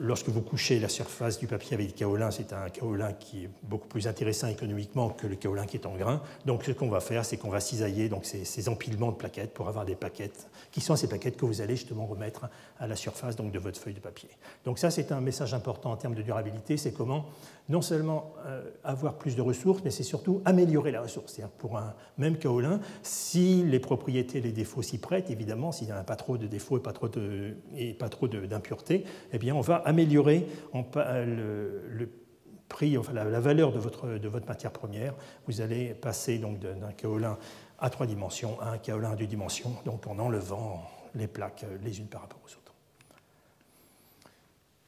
lorsque vous couchez la surface du papier avec du kaolin, c'est un kaolin qui est beaucoup plus intéressant économiquement que le kaolin qui est en grain. Donc ce qu'on va faire, c'est qu'on va cisailler donc, ces empilements de plaquettes pour avoir des plaquettes qui sont ces plaquettes que vous allez justement remettre à la surface donc, de votre feuille de papier. Donc ça, c'est un message important en termes de durabilité, c'est comment non seulement avoir plus de ressources, mais c'est surtout améliorer la ressource. C'est-à-dire pour un même kaolin, si les propriétés et les défauts s'y prêtent, évidemment, s'il n'y en a pas trop de défauts et pas trop d'impuretés, eh bien on va améliorer le prix, enfin la valeur de votre matière première. Vous allez passer donc d'un kaolin à 3 dimensions à un kaolin à 2 dimensions, donc en enlevant les plaques les unes par rapport aux autres.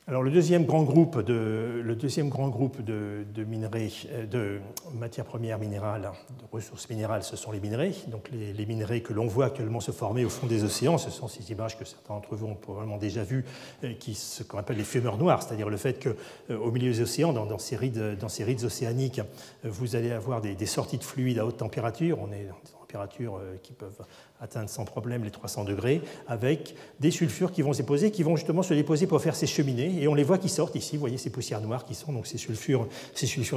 Alors le deuxième grand groupe de minerais, de matières premières minérales, de ressources minérales, ce sont les minerais. Donc les minerais que l'on voit actuellement se former au fond des océans, ce sont ces images que certains d'entre vous ont probablement déjà vues, ce qu'on appelle les fumeurs noirs, c'est-à-dire le fait qu'au milieu des océans, dans ces rides océaniques, vous allez avoir des sorties de fluides à haute température. On est dans des températures qui peuvent atteindre sans problème les 300 degrés, avec des sulfures qui vont justement se déposer pour faire ces cheminées, et on les voit qui sortent ici, vous voyez ces poussières noires qui sont donc ces sulfures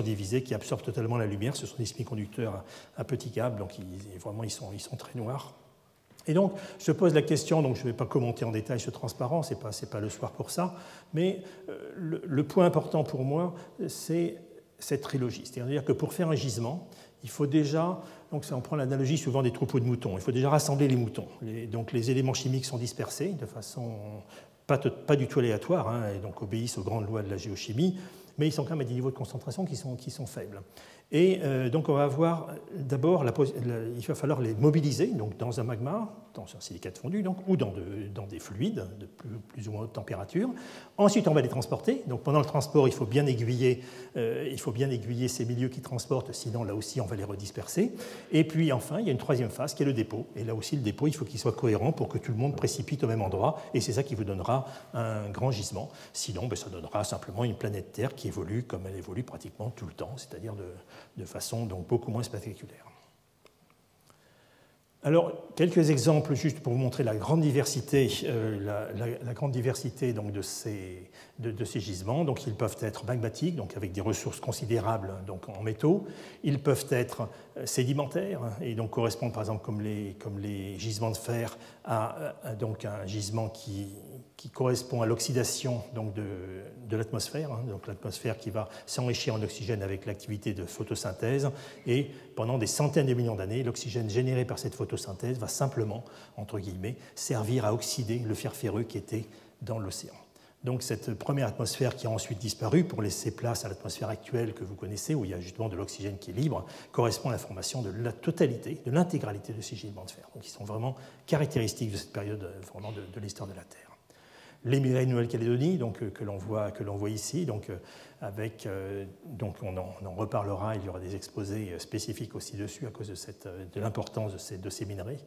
divisées qui absorbent totalement la lumière, ce sont des semi-conducteurs à petits câbles, donc ils sont très noirs. Et donc, je pose la question, donc je ne vais pas commenter en détail ce transparent, c'est pas le soir pour ça, mais le point important pour moi, c'est cette trilogie, c'est-à-dire que pour faire un gisement, il faut déjà, donc on prend l'analogie souvent des troupeaux de moutons, il faut déjà rassembler les moutons. Donc les éléments chimiques sont dispersés de façon pas du tout aléatoire, hein, et donc obéissent aux grandes lois de la géochimie, mais ils sont quand même à des niveaux de concentration qui sont faibles. Et donc on va avoir d'abord, il va falloir les mobiliser donc dans un magma, dans un silicate fondu, donc, ou dans des fluides de plus ou moins haute température. Ensuite, on va les transporter. Donc pendant le transport, il faut bien aiguiller ces milieux qui transportent, sinon là aussi on va les redisperser. Et puis enfin, il y a une troisième phase qui est le dépôt. Et là aussi, le dépôt, il faut qu'il soit cohérent pour que tout le monde précipite au même endroit. Et c'est ça qui vous donnera un grand gisement. Sinon, ben, ça donnera simplement une planète Terre qui évolue comme elle évolue pratiquement tout le temps, c'est-à-dire de façon donc beaucoup moins spectaculaire. Alors, quelques exemples juste pour vous montrer la grande diversité, donc, de ces gisements. Donc, ils peuvent être magmatiques, donc avec des ressources considérables donc, en métaux. Ils peuvent être sédimentaires et donc correspondent, par exemple, comme les gisements de fer, à donc, un gisement qui correspond à l'oxydation de l'atmosphère, hein, donc l'atmosphère qui va s'enrichir en oxygène avec l'activité de photosynthèse, et pendant des centaines de millions d'années, l'oxygène généré par cette photosynthèse va simplement, entre guillemets, servir à oxyder le fer ferreux qui était dans l'océan. Donc cette première atmosphère qui a ensuite disparu pour laisser place à l'atmosphère actuelle que vous connaissez, où il y a justement de l'oxygène qui est libre, correspond à la formation de la totalité, de l'intégralité de ces gisements de fer, donc ils sont vraiment caractéristiques de cette période vraiment de l'histoire de la Terre. Les minerais de Nouvelle-Calédonie, que l'on voit ici, donc, avec, donc on en reparlera, il y aura des exposés spécifiques aussi dessus à cause de l'importance de ces minerais.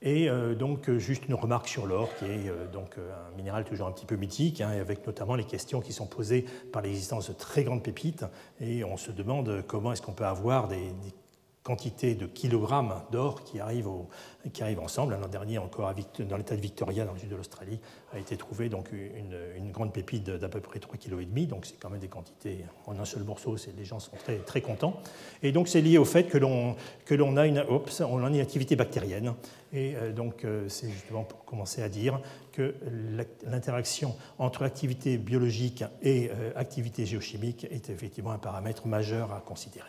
Et donc juste une remarque sur l'or, qui est donc un minéral toujours un petit peu mythique, hein, avec notamment les questions qui sont posées par l'existence de très grandes pépites, et on se demande comment est-ce qu'on peut avoir des quantité de kilogrammes d'or qui arrivent ensemble. L'an dernier, encore dans l'état de Victoria, dans le sud de l'Australie, a été trouvée une grande pépite d'à peu près 3,5 kg. Donc c'est quand même des quantités en un seul morceau. Les gens sont très, très contents. Et donc c'est lié au fait que l'on a une activité bactérienne. Et donc c'est justement pour commencer à dire que l'interaction entre activité biologique et activité géochimique est effectivement un paramètre majeur à considérer.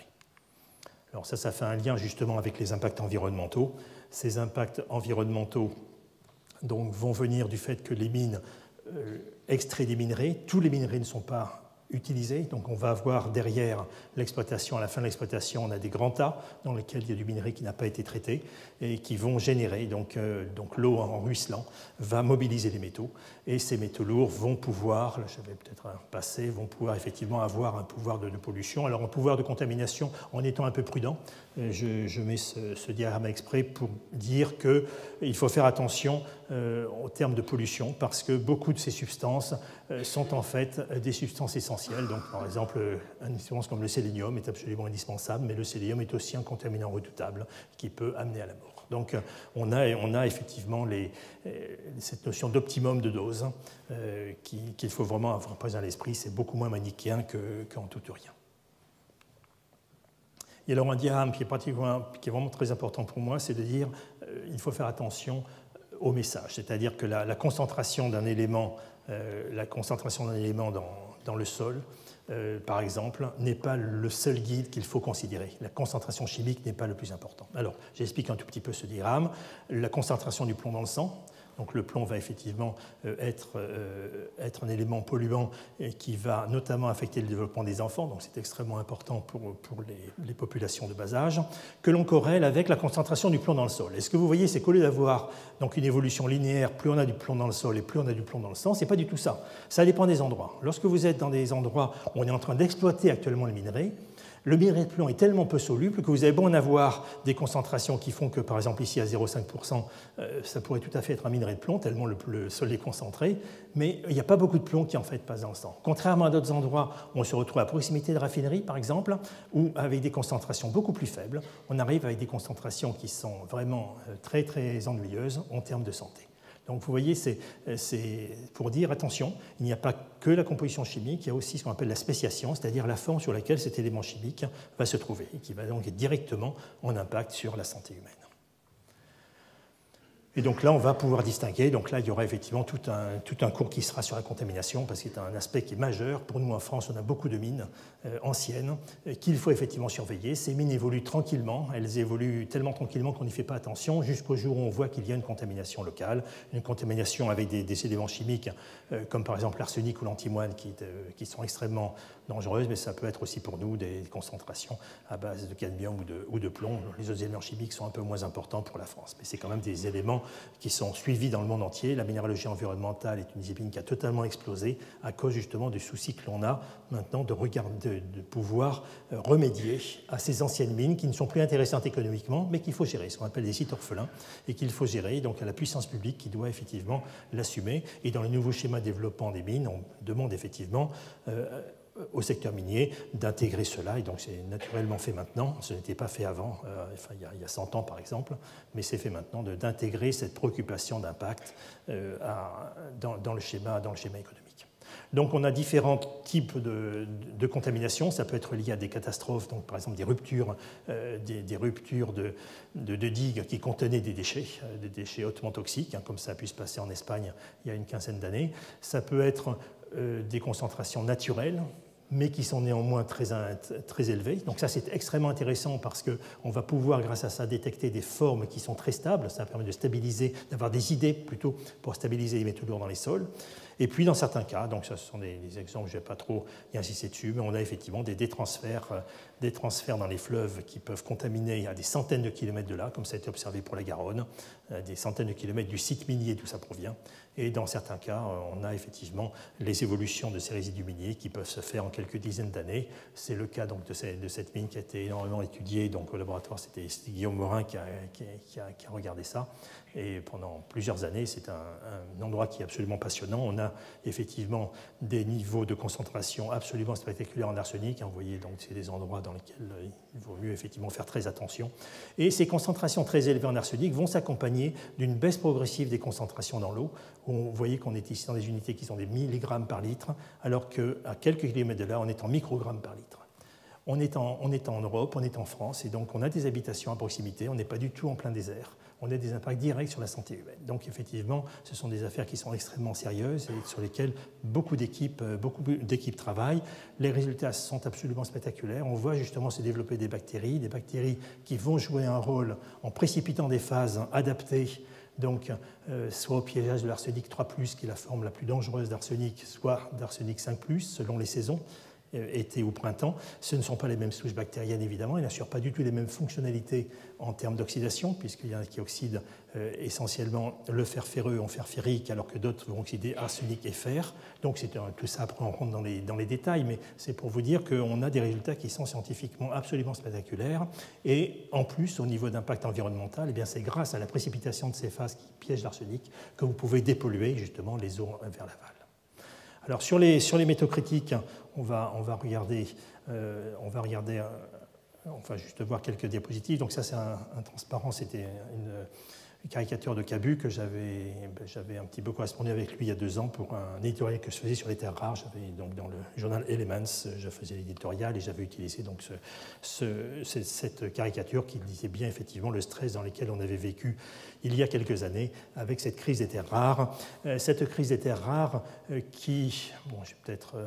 Alors ça fait un lien justement avec les impacts environnementaux. Ces impacts environnementaux donc, vont venir du fait que les mines extraient des minerais. Tous les minerais ne sont pas utilisés. Donc on va avoir derrière l'exploitation, à la fin de l'exploitation, on a des grands tas dans lesquels il y a du minerai qui n'a pas été traité et qui vont générer, donc l'eau en ruisselant va mobiliser les métaux. Et ces métaux lourds vont pouvoir, là je vais peut-être passer, vont pouvoir effectivement avoir un pouvoir de pollution. Alors un pouvoir de contamination, en étant un peu prudent, je mets ce diagramme exprès pour dire qu'il faut faire attention en termes de pollution, parce que beaucoup de ces substances sont en fait des substances essentielles. Donc, par exemple, une substance comme le sélénium est absolument indispensable, mais le sélénium est aussi un contaminant redoutable qui peut amener à la mort. Donc, on a effectivement cette notion d'optimum de dose qu'il faut vraiment avoir présent à l'esprit. C'est beaucoup moins manichéen qu'en tout ou rien. Il y a alors un diagramme qui est vraiment très important pour moi, c'est de dire qu'il faut faire attention au message, c'est-à-dire que la concentration d'un élément, dans le sol, par exemple, n'est pas le seul guide qu'il faut considérer. La concentration chimique n'est pas le plus important. Alors, j'explique un tout petit peu ce diagramme. La concentration du plomb dans le sang. Donc le plomb va effectivement être un élément polluant et qui va notamment affecter le développement des enfants, donc c'est extrêmement important pour les populations de bas âge, que l'on corrèle avec la concentration du plomb dans le sol. Et ce que vous voyez, c'est qu'au lieu d'avoir une évolution linéaire, plus on a du plomb dans le sol et plus on a du plomb dans le sang, c'est pas du tout ça. Ça dépend des endroits. Lorsque vous êtes dans des endroits où on est en train d'exploiter actuellement le minerai de plomb est tellement peu soluble que vous avez beau en avoir des concentrations qui font que, par exemple, ici à 0,5 %, ça pourrait tout à fait être un minerai de plomb, tellement le sol est concentré, mais il n'y a pas beaucoup de plomb qui en fait passe dans le sang. Contrairement à d'autres endroits où on se retrouve à proximité de raffineries, par exemple, où avec des concentrations beaucoup plus faibles, on arrive avec des concentrations qui sont vraiment très, très ennuyeuses en termes de santé. Donc vous voyez, c'est pour dire, attention, il n'y a pas que la composition chimique, il y a aussi ce qu'on appelle la spéciation, c'est-à-dire la forme sur laquelle cet élément chimique va se trouver, et qui va donc être directement en impact sur la santé humaine. Et donc là, on va pouvoir distinguer, donc là, il y aura effectivement tout un cours qui sera sur la contamination, parce que c'est un aspect qui est majeur. Pour nous, en France, on a beaucoup de mines anciennes qu'il faut effectivement surveiller. Ces mines évoluent tranquillement, elles évoluent tellement tranquillement qu'on n'y fait pas attention, jusqu'au jour où on voit qu'il y a une contamination locale, une contamination avec des éléments chimiques, comme par exemple l'arsenic ou l'antimoine, qui sont extrêmement dangereuses, mais ça peut être aussi pour nous des concentrations à base de cadmium ou de plomb. Les autres éléments chimiques sont un peu moins importants pour la France, mais c'est quand même des éléments qui sont suivis dans le monde entier. La minéralogie environnementale est une discipline qui a totalement explosé à cause justement du souci que l'on a maintenant de pouvoir remédier à ces anciennes mines qui ne sont plus intéressantes économiquement, mais qu'il faut gérer, ce qu'on appelle des sites orphelins, et qu'il faut gérer, donc à la puissance publique qui doit effectivement l'assumer. Et dans le nouveau schéma de développement des mines, on demande effectivement au secteur minier d'intégrer cela, et donc c'est naturellement fait maintenant, ce n'était pas fait avant, il y a 100 ans par exemple, mais c'est fait maintenant d'intégrer cette préoccupation d'impact dans le schéma économique. Donc on a différents types de contamination, ça peut être lié à des catastrophes, donc par exemple des ruptures de digues qui contenaient des déchets hautement toxiques, hein, comme ça a pu se passer en Espagne il y a une quinzaine d'années. Ça peut être des concentrations naturelles, mais qui sont néanmoins très, très élevées. Donc ça, c'est extrêmement intéressant parce qu'on va pouvoir, grâce à ça, détecter des formes qui sont très stables. Ça permet de stabiliser, d'avoir des idées plutôt pour stabiliser les métaux lourds dans les sols. Et puis, dans certains cas, donc ça, ce sont des exemples, je ne vais pas trop y insister dessus, mais on a effectivement des transferts dans les fleuves qui peuvent contaminer à des centaines de kilomètres de là, comme ça a été observé pour la Garonne, à des centaines de kilomètres du site minier d'où ça provient. Et dans certains cas, on a effectivement les évolutions de ces résidus miniers qui peuvent se faire en quelques dizaines d'années. C'est le cas donc de cette mine qui a été énormément étudiée. Donc au laboratoire, c'était Guillaume Morin qui a regardé ça. Et pendant plusieurs années, c'est un endroit qui est absolument passionnant. On a a effectivement des niveaux de concentration absolument spectaculaires en arsenic. Vous voyez, donc c'est des endroits dans lesquels il vaut mieux effectivement faire très attention. Et ces concentrations très élevées en arsenic vont s'accompagner d'une baisse progressive des concentrations dans l'eau. Vous voyez qu'on est ici dans des unités qui sont des milligrammes par litre, alors qu'à quelques kilomètres de là, on est en microgrammes par litre. On est en Europe, on est en France, et donc on a des habitations à proximité, on n'est pas du tout en plein désert. On a des impacts directs sur la santé humaine. Donc effectivement, ce sont des affaires qui sont extrêmement sérieuses et sur lesquelles beaucoup d'équipes travaillent. Les résultats sont absolument spectaculaires. On voit justement se développer des bactéries qui vont jouer un rôle en précipitant des phases adaptées, donc soit au piégeage de l'arsenic 3+, qui est la forme la plus dangereuse d'arsenic, soit d'arsenic 5+, selon les saisons, été ou printemps. Ce ne sont pas les mêmes souches bactériennes, évidemment. Elles n'assurent pas du tout les mêmes fonctionnalités en termes d'oxydation, puisqu'il y en a qui oxydent essentiellement le fer ferreux en fer ferrique, alors que d'autres vont oxyder arsenic et fer. Donc tout ça, après, on rentre dans les détails, mais c'est pour vous dire qu'on a des résultats qui sont scientifiquement absolument spectaculaires. Et en plus, au niveau d'impact environnemental, eh bien c'est grâce à la précipitation de ces phases qui piègent l'arsenic que vous pouvez dépolluer justement les eaux vers l'aval. Alors sur les métaux critiques, on va juste voir quelques diapositives. Donc ça, c'est un transparent, c'était une caricature de Cabu que j'avais un petit peu correspondu avec lui il y a 2 ans pour un éditorial que je faisais sur les terres rares. J'avais donc dans le journal Elements, je faisais l'éditorial et j'avais utilisé donc cette caricature qui disait bien effectivement le stress dans lequel on avait vécu il y a quelques années, avec cette crise des terres rares. Cette crise des terres rares qui, bon, je vais peut-être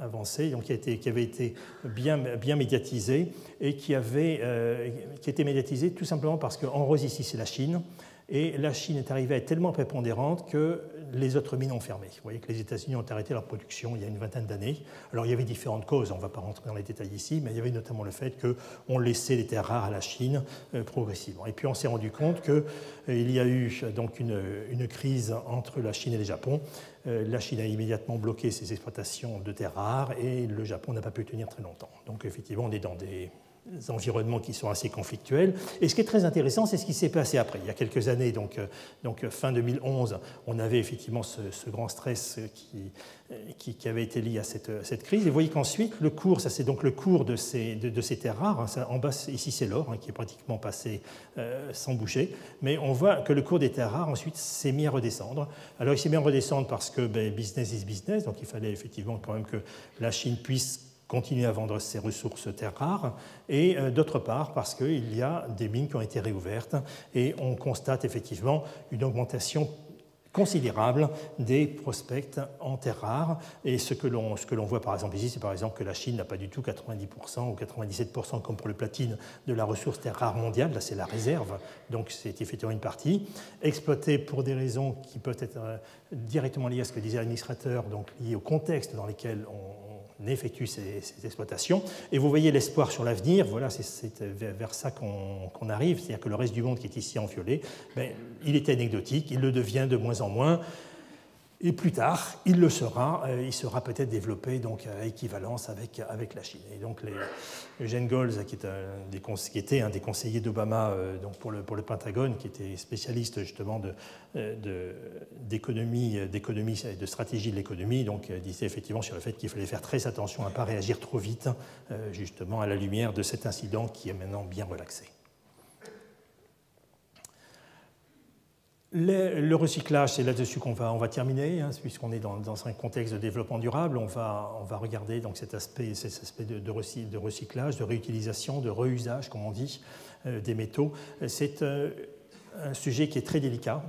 avancée, donc qui avait été bien médiatisée et qui était médiatisée tout simplement parce qu'en rose ici c'est la Chine et la Chine est arrivée à être tellement prépondérante que les autres mines ont fermé. Vous voyez que les États-Unis ont arrêté leur production il y a une vingtaine d'années. Alors il y avait différentes causes, on ne va pas rentrer dans les détails ici, mais il y avait notamment le fait qu'on laissait les terres rares à la Chine progressivement. Et puis on s'est rendu compte qu'il y a eu donc une crise entre la Chine et le Japon. La Chine a immédiatement bloqué ses exploitations de terres rares et le Japon n'a pas pu tenir très longtemps. Donc effectivement, on est dans des environnements qui sont assez conflictuels. Et ce qui est très intéressant, c'est ce qui s'est passé après. Il y a quelques années, donc fin 2011, on avait effectivement ce grand stress qui avait été lié à cette crise. Et vous voyez qu'ensuite, le cours, ça c'est donc le cours de ces terres rares. Ça, en bas, ici c'est l'or, qui est pratiquement passé sans boucher. Mais on voit que le cours des terres rares, ensuite, s'est mis à redescendre. Alors il s'est mis à redescendre parce que business is business, donc il fallait effectivement quand même que la Chine puisse continuer à vendre ses ressources terres rares, et d'autre part parce qu'il y a des mines qui ont été réouvertes et on constate effectivement une augmentation considérable des prospects en terres rares. Et ce que l'on voit par exemple ici, c'est par exemple que la Chine n'a pas du tout 90% ou 97% comme pour le platine de la ressource terres rares mondiale. Là, c'est la réserve, donc c'est effectivement une partie exploitée pour des raisons qui peuvent être directement liées à ce que disait l'administrateur, donc liées au contexte dans lequel on effectue ces exploitations. Et vous voyez l'espoir sur l'avenir, voilà, c'est vers ça qu'on arrive, c'est-à-dire que le reste du monde qui est ici en violet, ben, il est anecdotique, il le devient de moins en moins, et plus tard, il le sera, il sera peut-être développé donc, à équivalence avec la Chine. Et donc, Eugene Golds, qui était un des conseillers d'Obama pour le Pentagone, qui était spécialiste justement d'économie et de stratégie de l'économie, donc disait effectivement sur le fait qu'il fallait faire très attention à ne pas réagir trop vite, justement à la lumière de cet incident qui est maintenant bien relaxé. Le recyclage, c'est là-dessus qu'on va terminer, hein, puisqu'on est dans un contexte de développement durable. On va regarder donc, cet aspect de recyclage, de réutilisation, de reusage, comme on dit, des métaux. C'est un sujet qui est très délicat,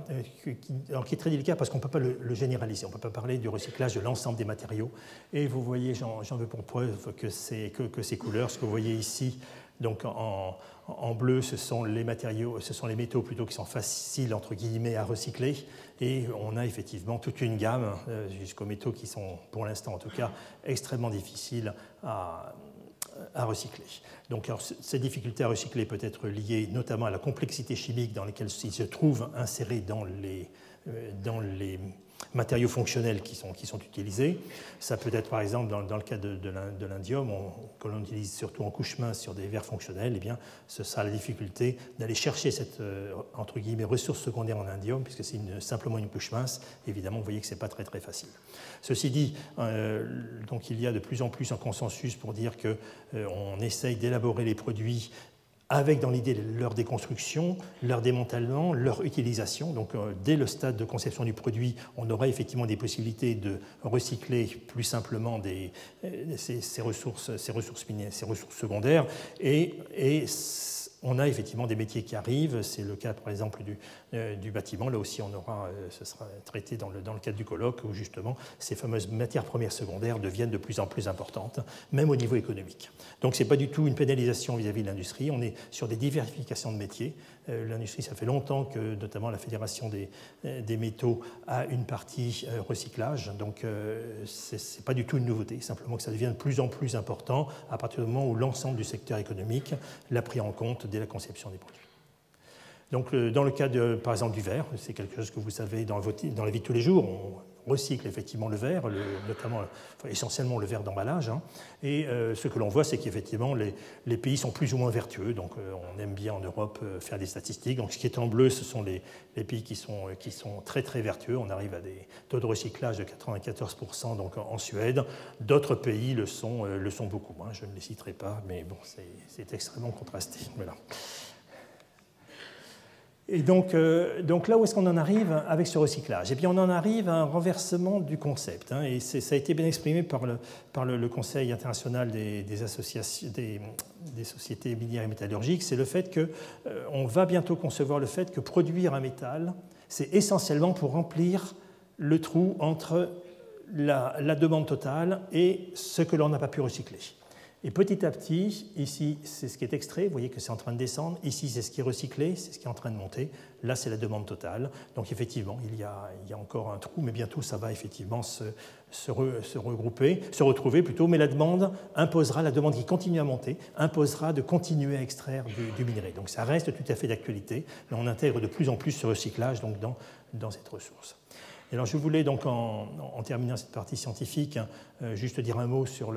qui est très délicat parce qu'on ne peut pas le généraliser, on ne peut pas parler du recyclage de l'ensemble des matériaux. Et vous voyez, j'en veux pour preuve que ces couleurs, ce que vous voyez ici, donc en bleu, ce sont les métaux plutôt qui sont faciles entre guillemets à recycler, et on a effectivement toute une gamme jusqu'aux métaux qui sont pour l'instant en tout cas extrêmement difficiles à recycler. Donc alors, ces difficultés à recycler peuvent être liées notamment à la complexité chimique dans laquelle ils se trouvent insérés dans les matériaux fonctionnels qui sont utilisés. Ça peut être, par exemple, dans le cas de l'indium, que l'on utilise surtout en couche-main sur des verres fonctionnels, eh bien, ce sera la difficulté d'aller chercher cette, entre guillemets, ressource secondaire en indium, puisque c'est simplement une couche-mince. Évidemment, vous voyez que ce n'est pas très, très facile. Ceci dit, donc, il y a de plus en plus un consensus pour dire qu'on essaye d'élaborer les produits avec dans l'idée leur déconstruction, leur démantèlement, leur utilisation. Donc dès le stade de conception du produit, on aura effectivement des possibilités de recycler plus simplement ces ressources secondaires. Et on a effectivement des métiers qui arrivent. C'est le cas, par exemple, du bâtiment. Là aussi, ce sera traité dans le cadre du colloque, où justement ces fameuses matières premières secondaires deviennent de plus en plus importantes, même au niveau économique. Donc, ce n'est pas du tout une pénalisation vis-à-vis de l'industrie. On est sur des diversifications de métiers. L'industrie, ça fait longtemps que, notamment, la Fédération des métaux a une partie recyclage. Donc, ce n'est pas du tout une nouveauté. Simplement que ça devient de plus en plus important à partir du moment où l'ensemble du secteur économique l'a pris en compte dès la conception des produits. Donc, dans le cas, par exemple, du verre, c'est quelque chose que vous savez dans la vie de tous les jours. On recycle effectivement le verre, notamment, enfin, essentiellement le verre d'emballage. Et ce que l'on voit, c'est qu'effectivement, les pays sont plus ou moins vertueux. Donc, on aime bien en Europe faire des statistiques. Donc, ce qui est en bleu, ce sont les pays qui sont très, très vertueux. On arrive à des taux de recyclage de 94% donc, en Suède. D'autres pays le sont beaucoup moins. Je ne les citerai pas, mais bon, c'est extrêmement contrasté. Voilà. Et donc là où est-ce qu'on en arrive avec ce recyclage? Et puis on en arrive à un renversement du concept. Et ça a été bien exprimé par le Conseil international des sociétés minières et métallurgiques. C'est le fait qu'on va bientôt concevoir le fait que produire un métal, c'est essentiellement pour remplir le trou entre la demande totale et ce que l'on n'a pas pu recycler. Et petit à petit, ici, c'est ce qui est extrait, vous voyez que c'est en train de descendre. Ici, c'est ce qui est recyclé, c'est ce qui est en train de monter. Là, c'est la demande totale. Donc, effectivement, il y a encore un trou, mais bientôt, ça va effectivement se retrouver, mais la demande imposera, la demande qui continue à monter, imposera de continuer à extraire du minerai. Donc, ça reste tout à fait d'actualité. Là, on intègre de plus en plus ce recyclage donc, dans cette ressource. Et alors, je voulais, donc, en terminant cette partie scientifique, juste dire un mot sur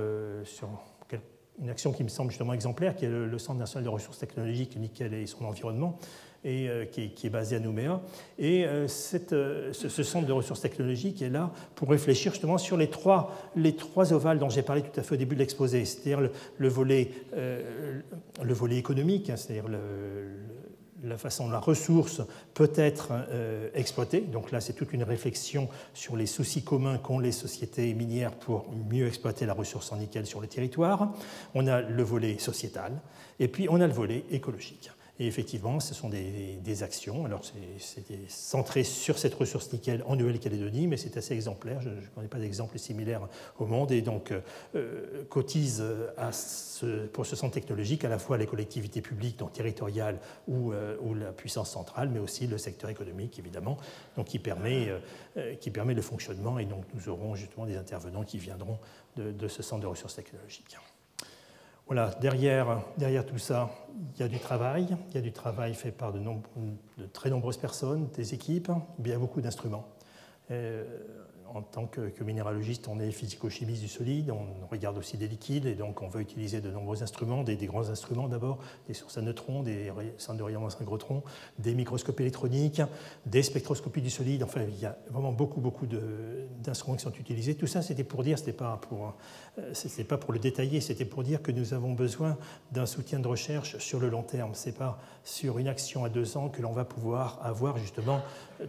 une action qui me semble justement exemplaire, qui est le Centre national de ressources technologiques, nickel et son environnement, et qui est basé à Nouméa. Et ce centre de ressources technologiques est là pour réfléchir justement sur les trois ovales dont j'ai parlé tout à fait au début de l'exposé, c'est-à-dire le volet économique, c'est-à-dire la façon dont la ressource peut être exploitée. Donc là, c'est toute une réflexion sur les soucis communs qu'ont les sociétés minières pour mieux exploiter la ressource en nickel sur le territoire. On a le volet sociétal et puis on a le volet écologique. Et effectivement, ce sont des actions. Alors, c'est centré sur cette ressource nickel en Nouvelle-Calédonie, mais c'est assez exemplaire. Je ne connais pas d'exemple similaire au monde. Et donc, cotise pour ce centre technologique à la fois les collectivités publiques, donc territoriales ou la puissance centrale, mais aussi le secteur économique, évidemment, donc, qui permet le fonctionnement. Et donc, nous aurons justement des intervenants qui viendront de ce centre de ressources technologiques. Voilà, derrière tout ça, il y a du travail fait par de très nombreuses personnes, des équipes, bien beaucoup d'instruments. En tant que minéralogiste, on est physico-chimiste du solide, on regarde aussi des liquides, et donc on va utiliser de nombreux instruments, des grands instruments d'abord, des sources à neutrons, des centres de rayonnement à neutrons, des microscopes électroniques, des spectroscopies du solide. Enfin, il y a vraiment beaucoup d'instruments qui sont utilisés. Tout ça, c'était pour dire, c'était pas pour le détailler, c'était pour dire que nous avons besoin d'un soutien de recherche sur le long terme. C'est pas sur une action à 2 ans que l'on va pouvoir avoir justement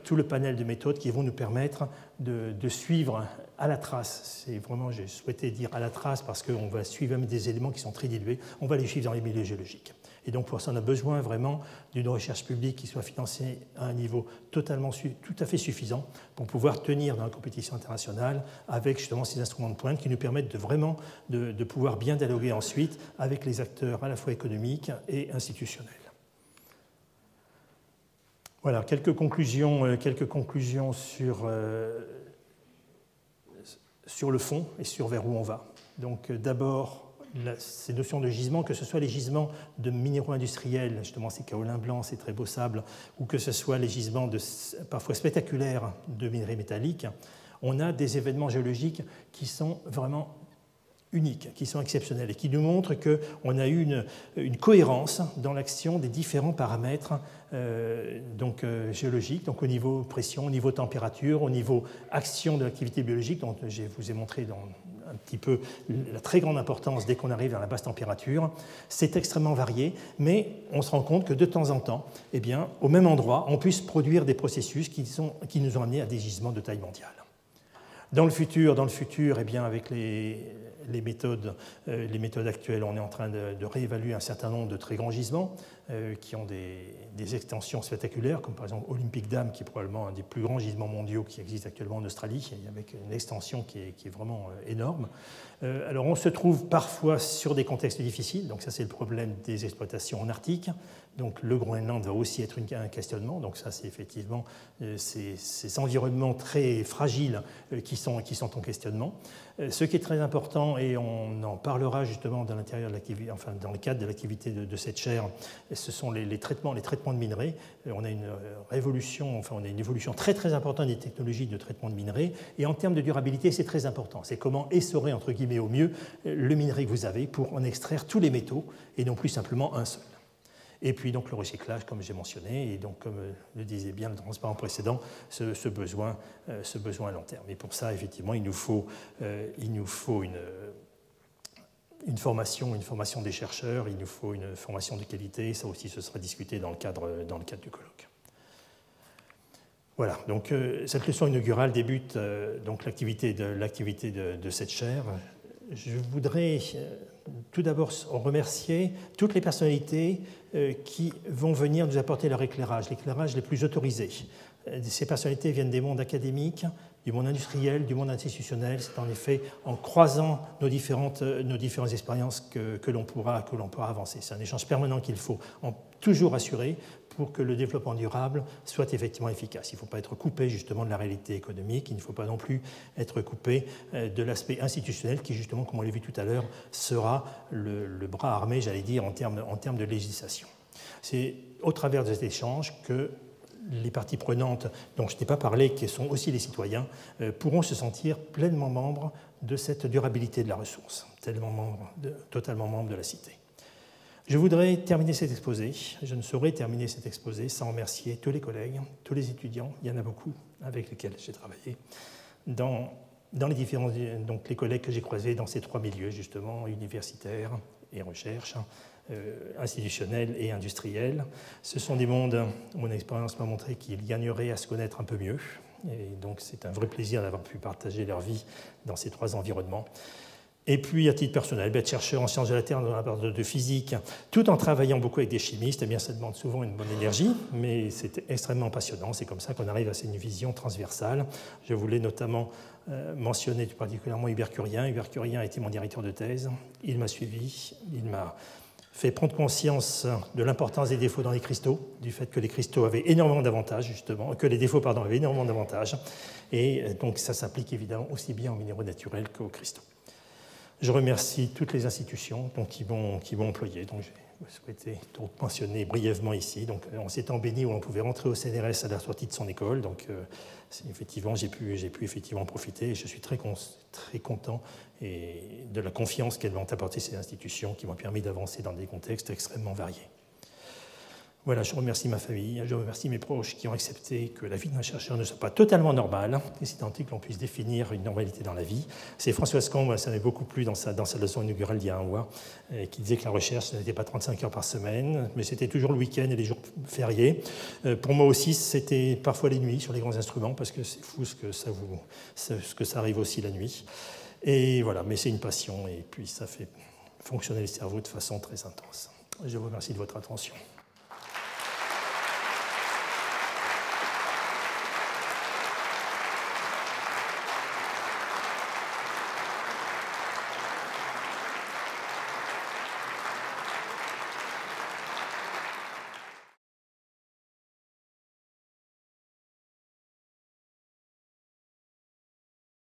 tout le panel de méthodes qui vont nous permettre de suivre à la trace. C'est vraiment, j'ai souhaité dire à la trace parce qu'on va suivre même des éléments qui sont très dilués, on va les suivre dans les milieux géologiques. Et donc pour ça, on a besoin vraiment d'une recherche publique qui soit financée à un niveau totalement, tout à fait suffisant pour pouvoir tenir dans la compétition internationale avec justement ces instruments de pointe qui nous permettent de vraiment de pouvoir bien dialoguer ensuite avec les acteurs à la fois économiques et institutionnels. Voilà, quelques conclusions sur le fond et sur vers où on va. Donc d'abord, ces notions de gisements, que ce soit les gisements de minéraux industriels, justement ces kaolins blancs, ces très beaux sables, ou que ce soit les gisements de, parfois spectaculaires de minerais métalliques, on a des événements géologiques qui sont vraiment uniques, qui sont exceptionnels et qui nous montrent qu'on a eu une cohérence dans l'action des différents paramètres géologiques, donc au niveau pression, au niveau température, au niveau action de l'activité biologique, dont je vous ai montré dans un petit peu la très grande importance dès qu'on arrive vers la basse température. C'est extrêmement varié, mais on se rend compte que de temps en temps, eh bien, au même endroit, on puisse produire des processus qui nous ont amenés à des gisements de taille mondiale. Dans le futur, eh bien, avec les méthodes actuelles, on est en train de réévaluer un certain nombre de très grands gisements qui ont des extensions spectaculaires, comme par exemple Olympic Dam, qui est probablement un des plus grands gisements mondiaux qui existe actuellement en Australie, avec une extension qui est vraiment énorme. Alors on se trouve parfois sur des contextes difficiles, donc ça c'est le problème des exploitations en Arctique. Donc le Groenland va aussi être un questionnement, donc ça c'est effectivement ces environnements très fragiles qui sont en questionnement. Ce qui est très important, et on en parlera justement dans l'intérieur de l'activité, enfin dans le cadre de l'activité de cette chaire, ce sont les traitements de minerais. On a une révolution, enfin on a une évolution très très importante des technologies de traitement de minerais, et en termes de durabilité c'est très important, c'est comment essorer entre guillemets au mieux le minerai que vous avez pour en extraire tous les métaux et non plus simplement un seul. Et puis donc le recyclage, comme j'ai mentionné, et donc comme le disait bien le transparent précédent, ce besoin à long terme. Et pour ça, effectivement, il nous faut une formation des chercheurs, il nous faut une formation de qualité. Ça aussi, ce sera discuté dans le cadre du colloque. Voilà, donc cette leçon inaugurale débute donc l'activité de cette chaire. Je voudrais tout d'abord remercier toutes les personnalités qui vont venir nous apporter leur éclairage, l'éclairage les plus autorisés. Ces personnalités viennent des mondes académiques, du monde industriel, du monde institutionnel. C'est en effet en croisant nos différentes expériences que l'on pourra avancer. C'est un échange permanent qu'il faut toujours assurer pour que le développement durable soit effectivement efficace. Il ne faut pas être coupé justement de la réalité économique, il ne faut pas non plus être coupé de l'aspect institutionnel qui justement, comme on l'a vu tout à l'heure, sera le bras armé, j'allais dire, en termes de législation. C'est au travers de cet échange que les parties prenantes, dont je n'ai pas parlé, qui sont aussi les citoyens, pourront se sentir pleinement membres de cette durabilité de la ressource, totalement membres de la cité. Je voudrais terminer cet exposé, je ne saurais terminer cet exposé sans remercier tous les collègues, tous les étudiants, il y en a beaucoup avec lesquels j'ai travaillé, dans les différents, donc les collègues que j'ai croisés dans ces trois milieux justement, universitaires et recherche, institutionnels et industriels. Ce sont des mondes, mon expérience m'a montré qu'ils gagneraient à se connaître un peu mieux, et donc c'est un vrai plaisir d'avoir pu partager leur vie dans ces trois environnements. Et puis, à titre personnel, être chercheur en sciences de la Terre dans la part de physique, tout en travaillant beaucoup avec des chimistes, eh bien, ça demande souvent une bonne énergie, mais c'est extrêmement passionnant. C'est comme ça qu'on arrive à une vision transversale. Je voulais notamment mentionner tout particulièrement Hubert Curien. Hubert Curien a été mon directeur de thèse. Il m'a suivi, il m'a fait prendre conscience de l'importance des défauts dans les cristaux, du fait que les cristaux avaient énormément d'avantages, justement, que les défauts, pardon, avaient énormément d'avantages. Et donc, ça s'applique évidemment aussi bien aux minéraux naturels qu'aux cristaux. Je remercie toutes les institutions donc, qui m'ont employé. Donc, j'ai souhaité tout mentionner brièvement ici. Donc, en ces temps bénis où on pouvait rentrer au CNRS à la sortie de son école, donc effectivement, j'ai pu effectivement en profiter. Et je suis très content et de la confiance qu'elles m'ont apportée ces institutions qui m'ont permis d'avancer dans des contextes extrêmement variés. Voilà, je remercie ma famille, je remercie mes proches qui ont accepté que la vie d'un chercheur ne soit pas totalement normale, et c'est tant que l'on puisse définir une normalité dans la vie. C'est Françoise Combe, ça m'est beaucoup plu dans sa leçon inaugurale d'il y a un mois, qui disait que la recherche, ce n'était pas 35 heures par semaine, mais c'était toujours le week-end et les jours fériés. Pour moi aussi, c'était parfois les nuits sur les grands instruments, parce que c'est fou ce que ça arrive aussi la nuit. Et voilà, mais c'est une passion, et puis ça fait fonctionner le cerveau de façon très intense. Je vous remercie de votre attention.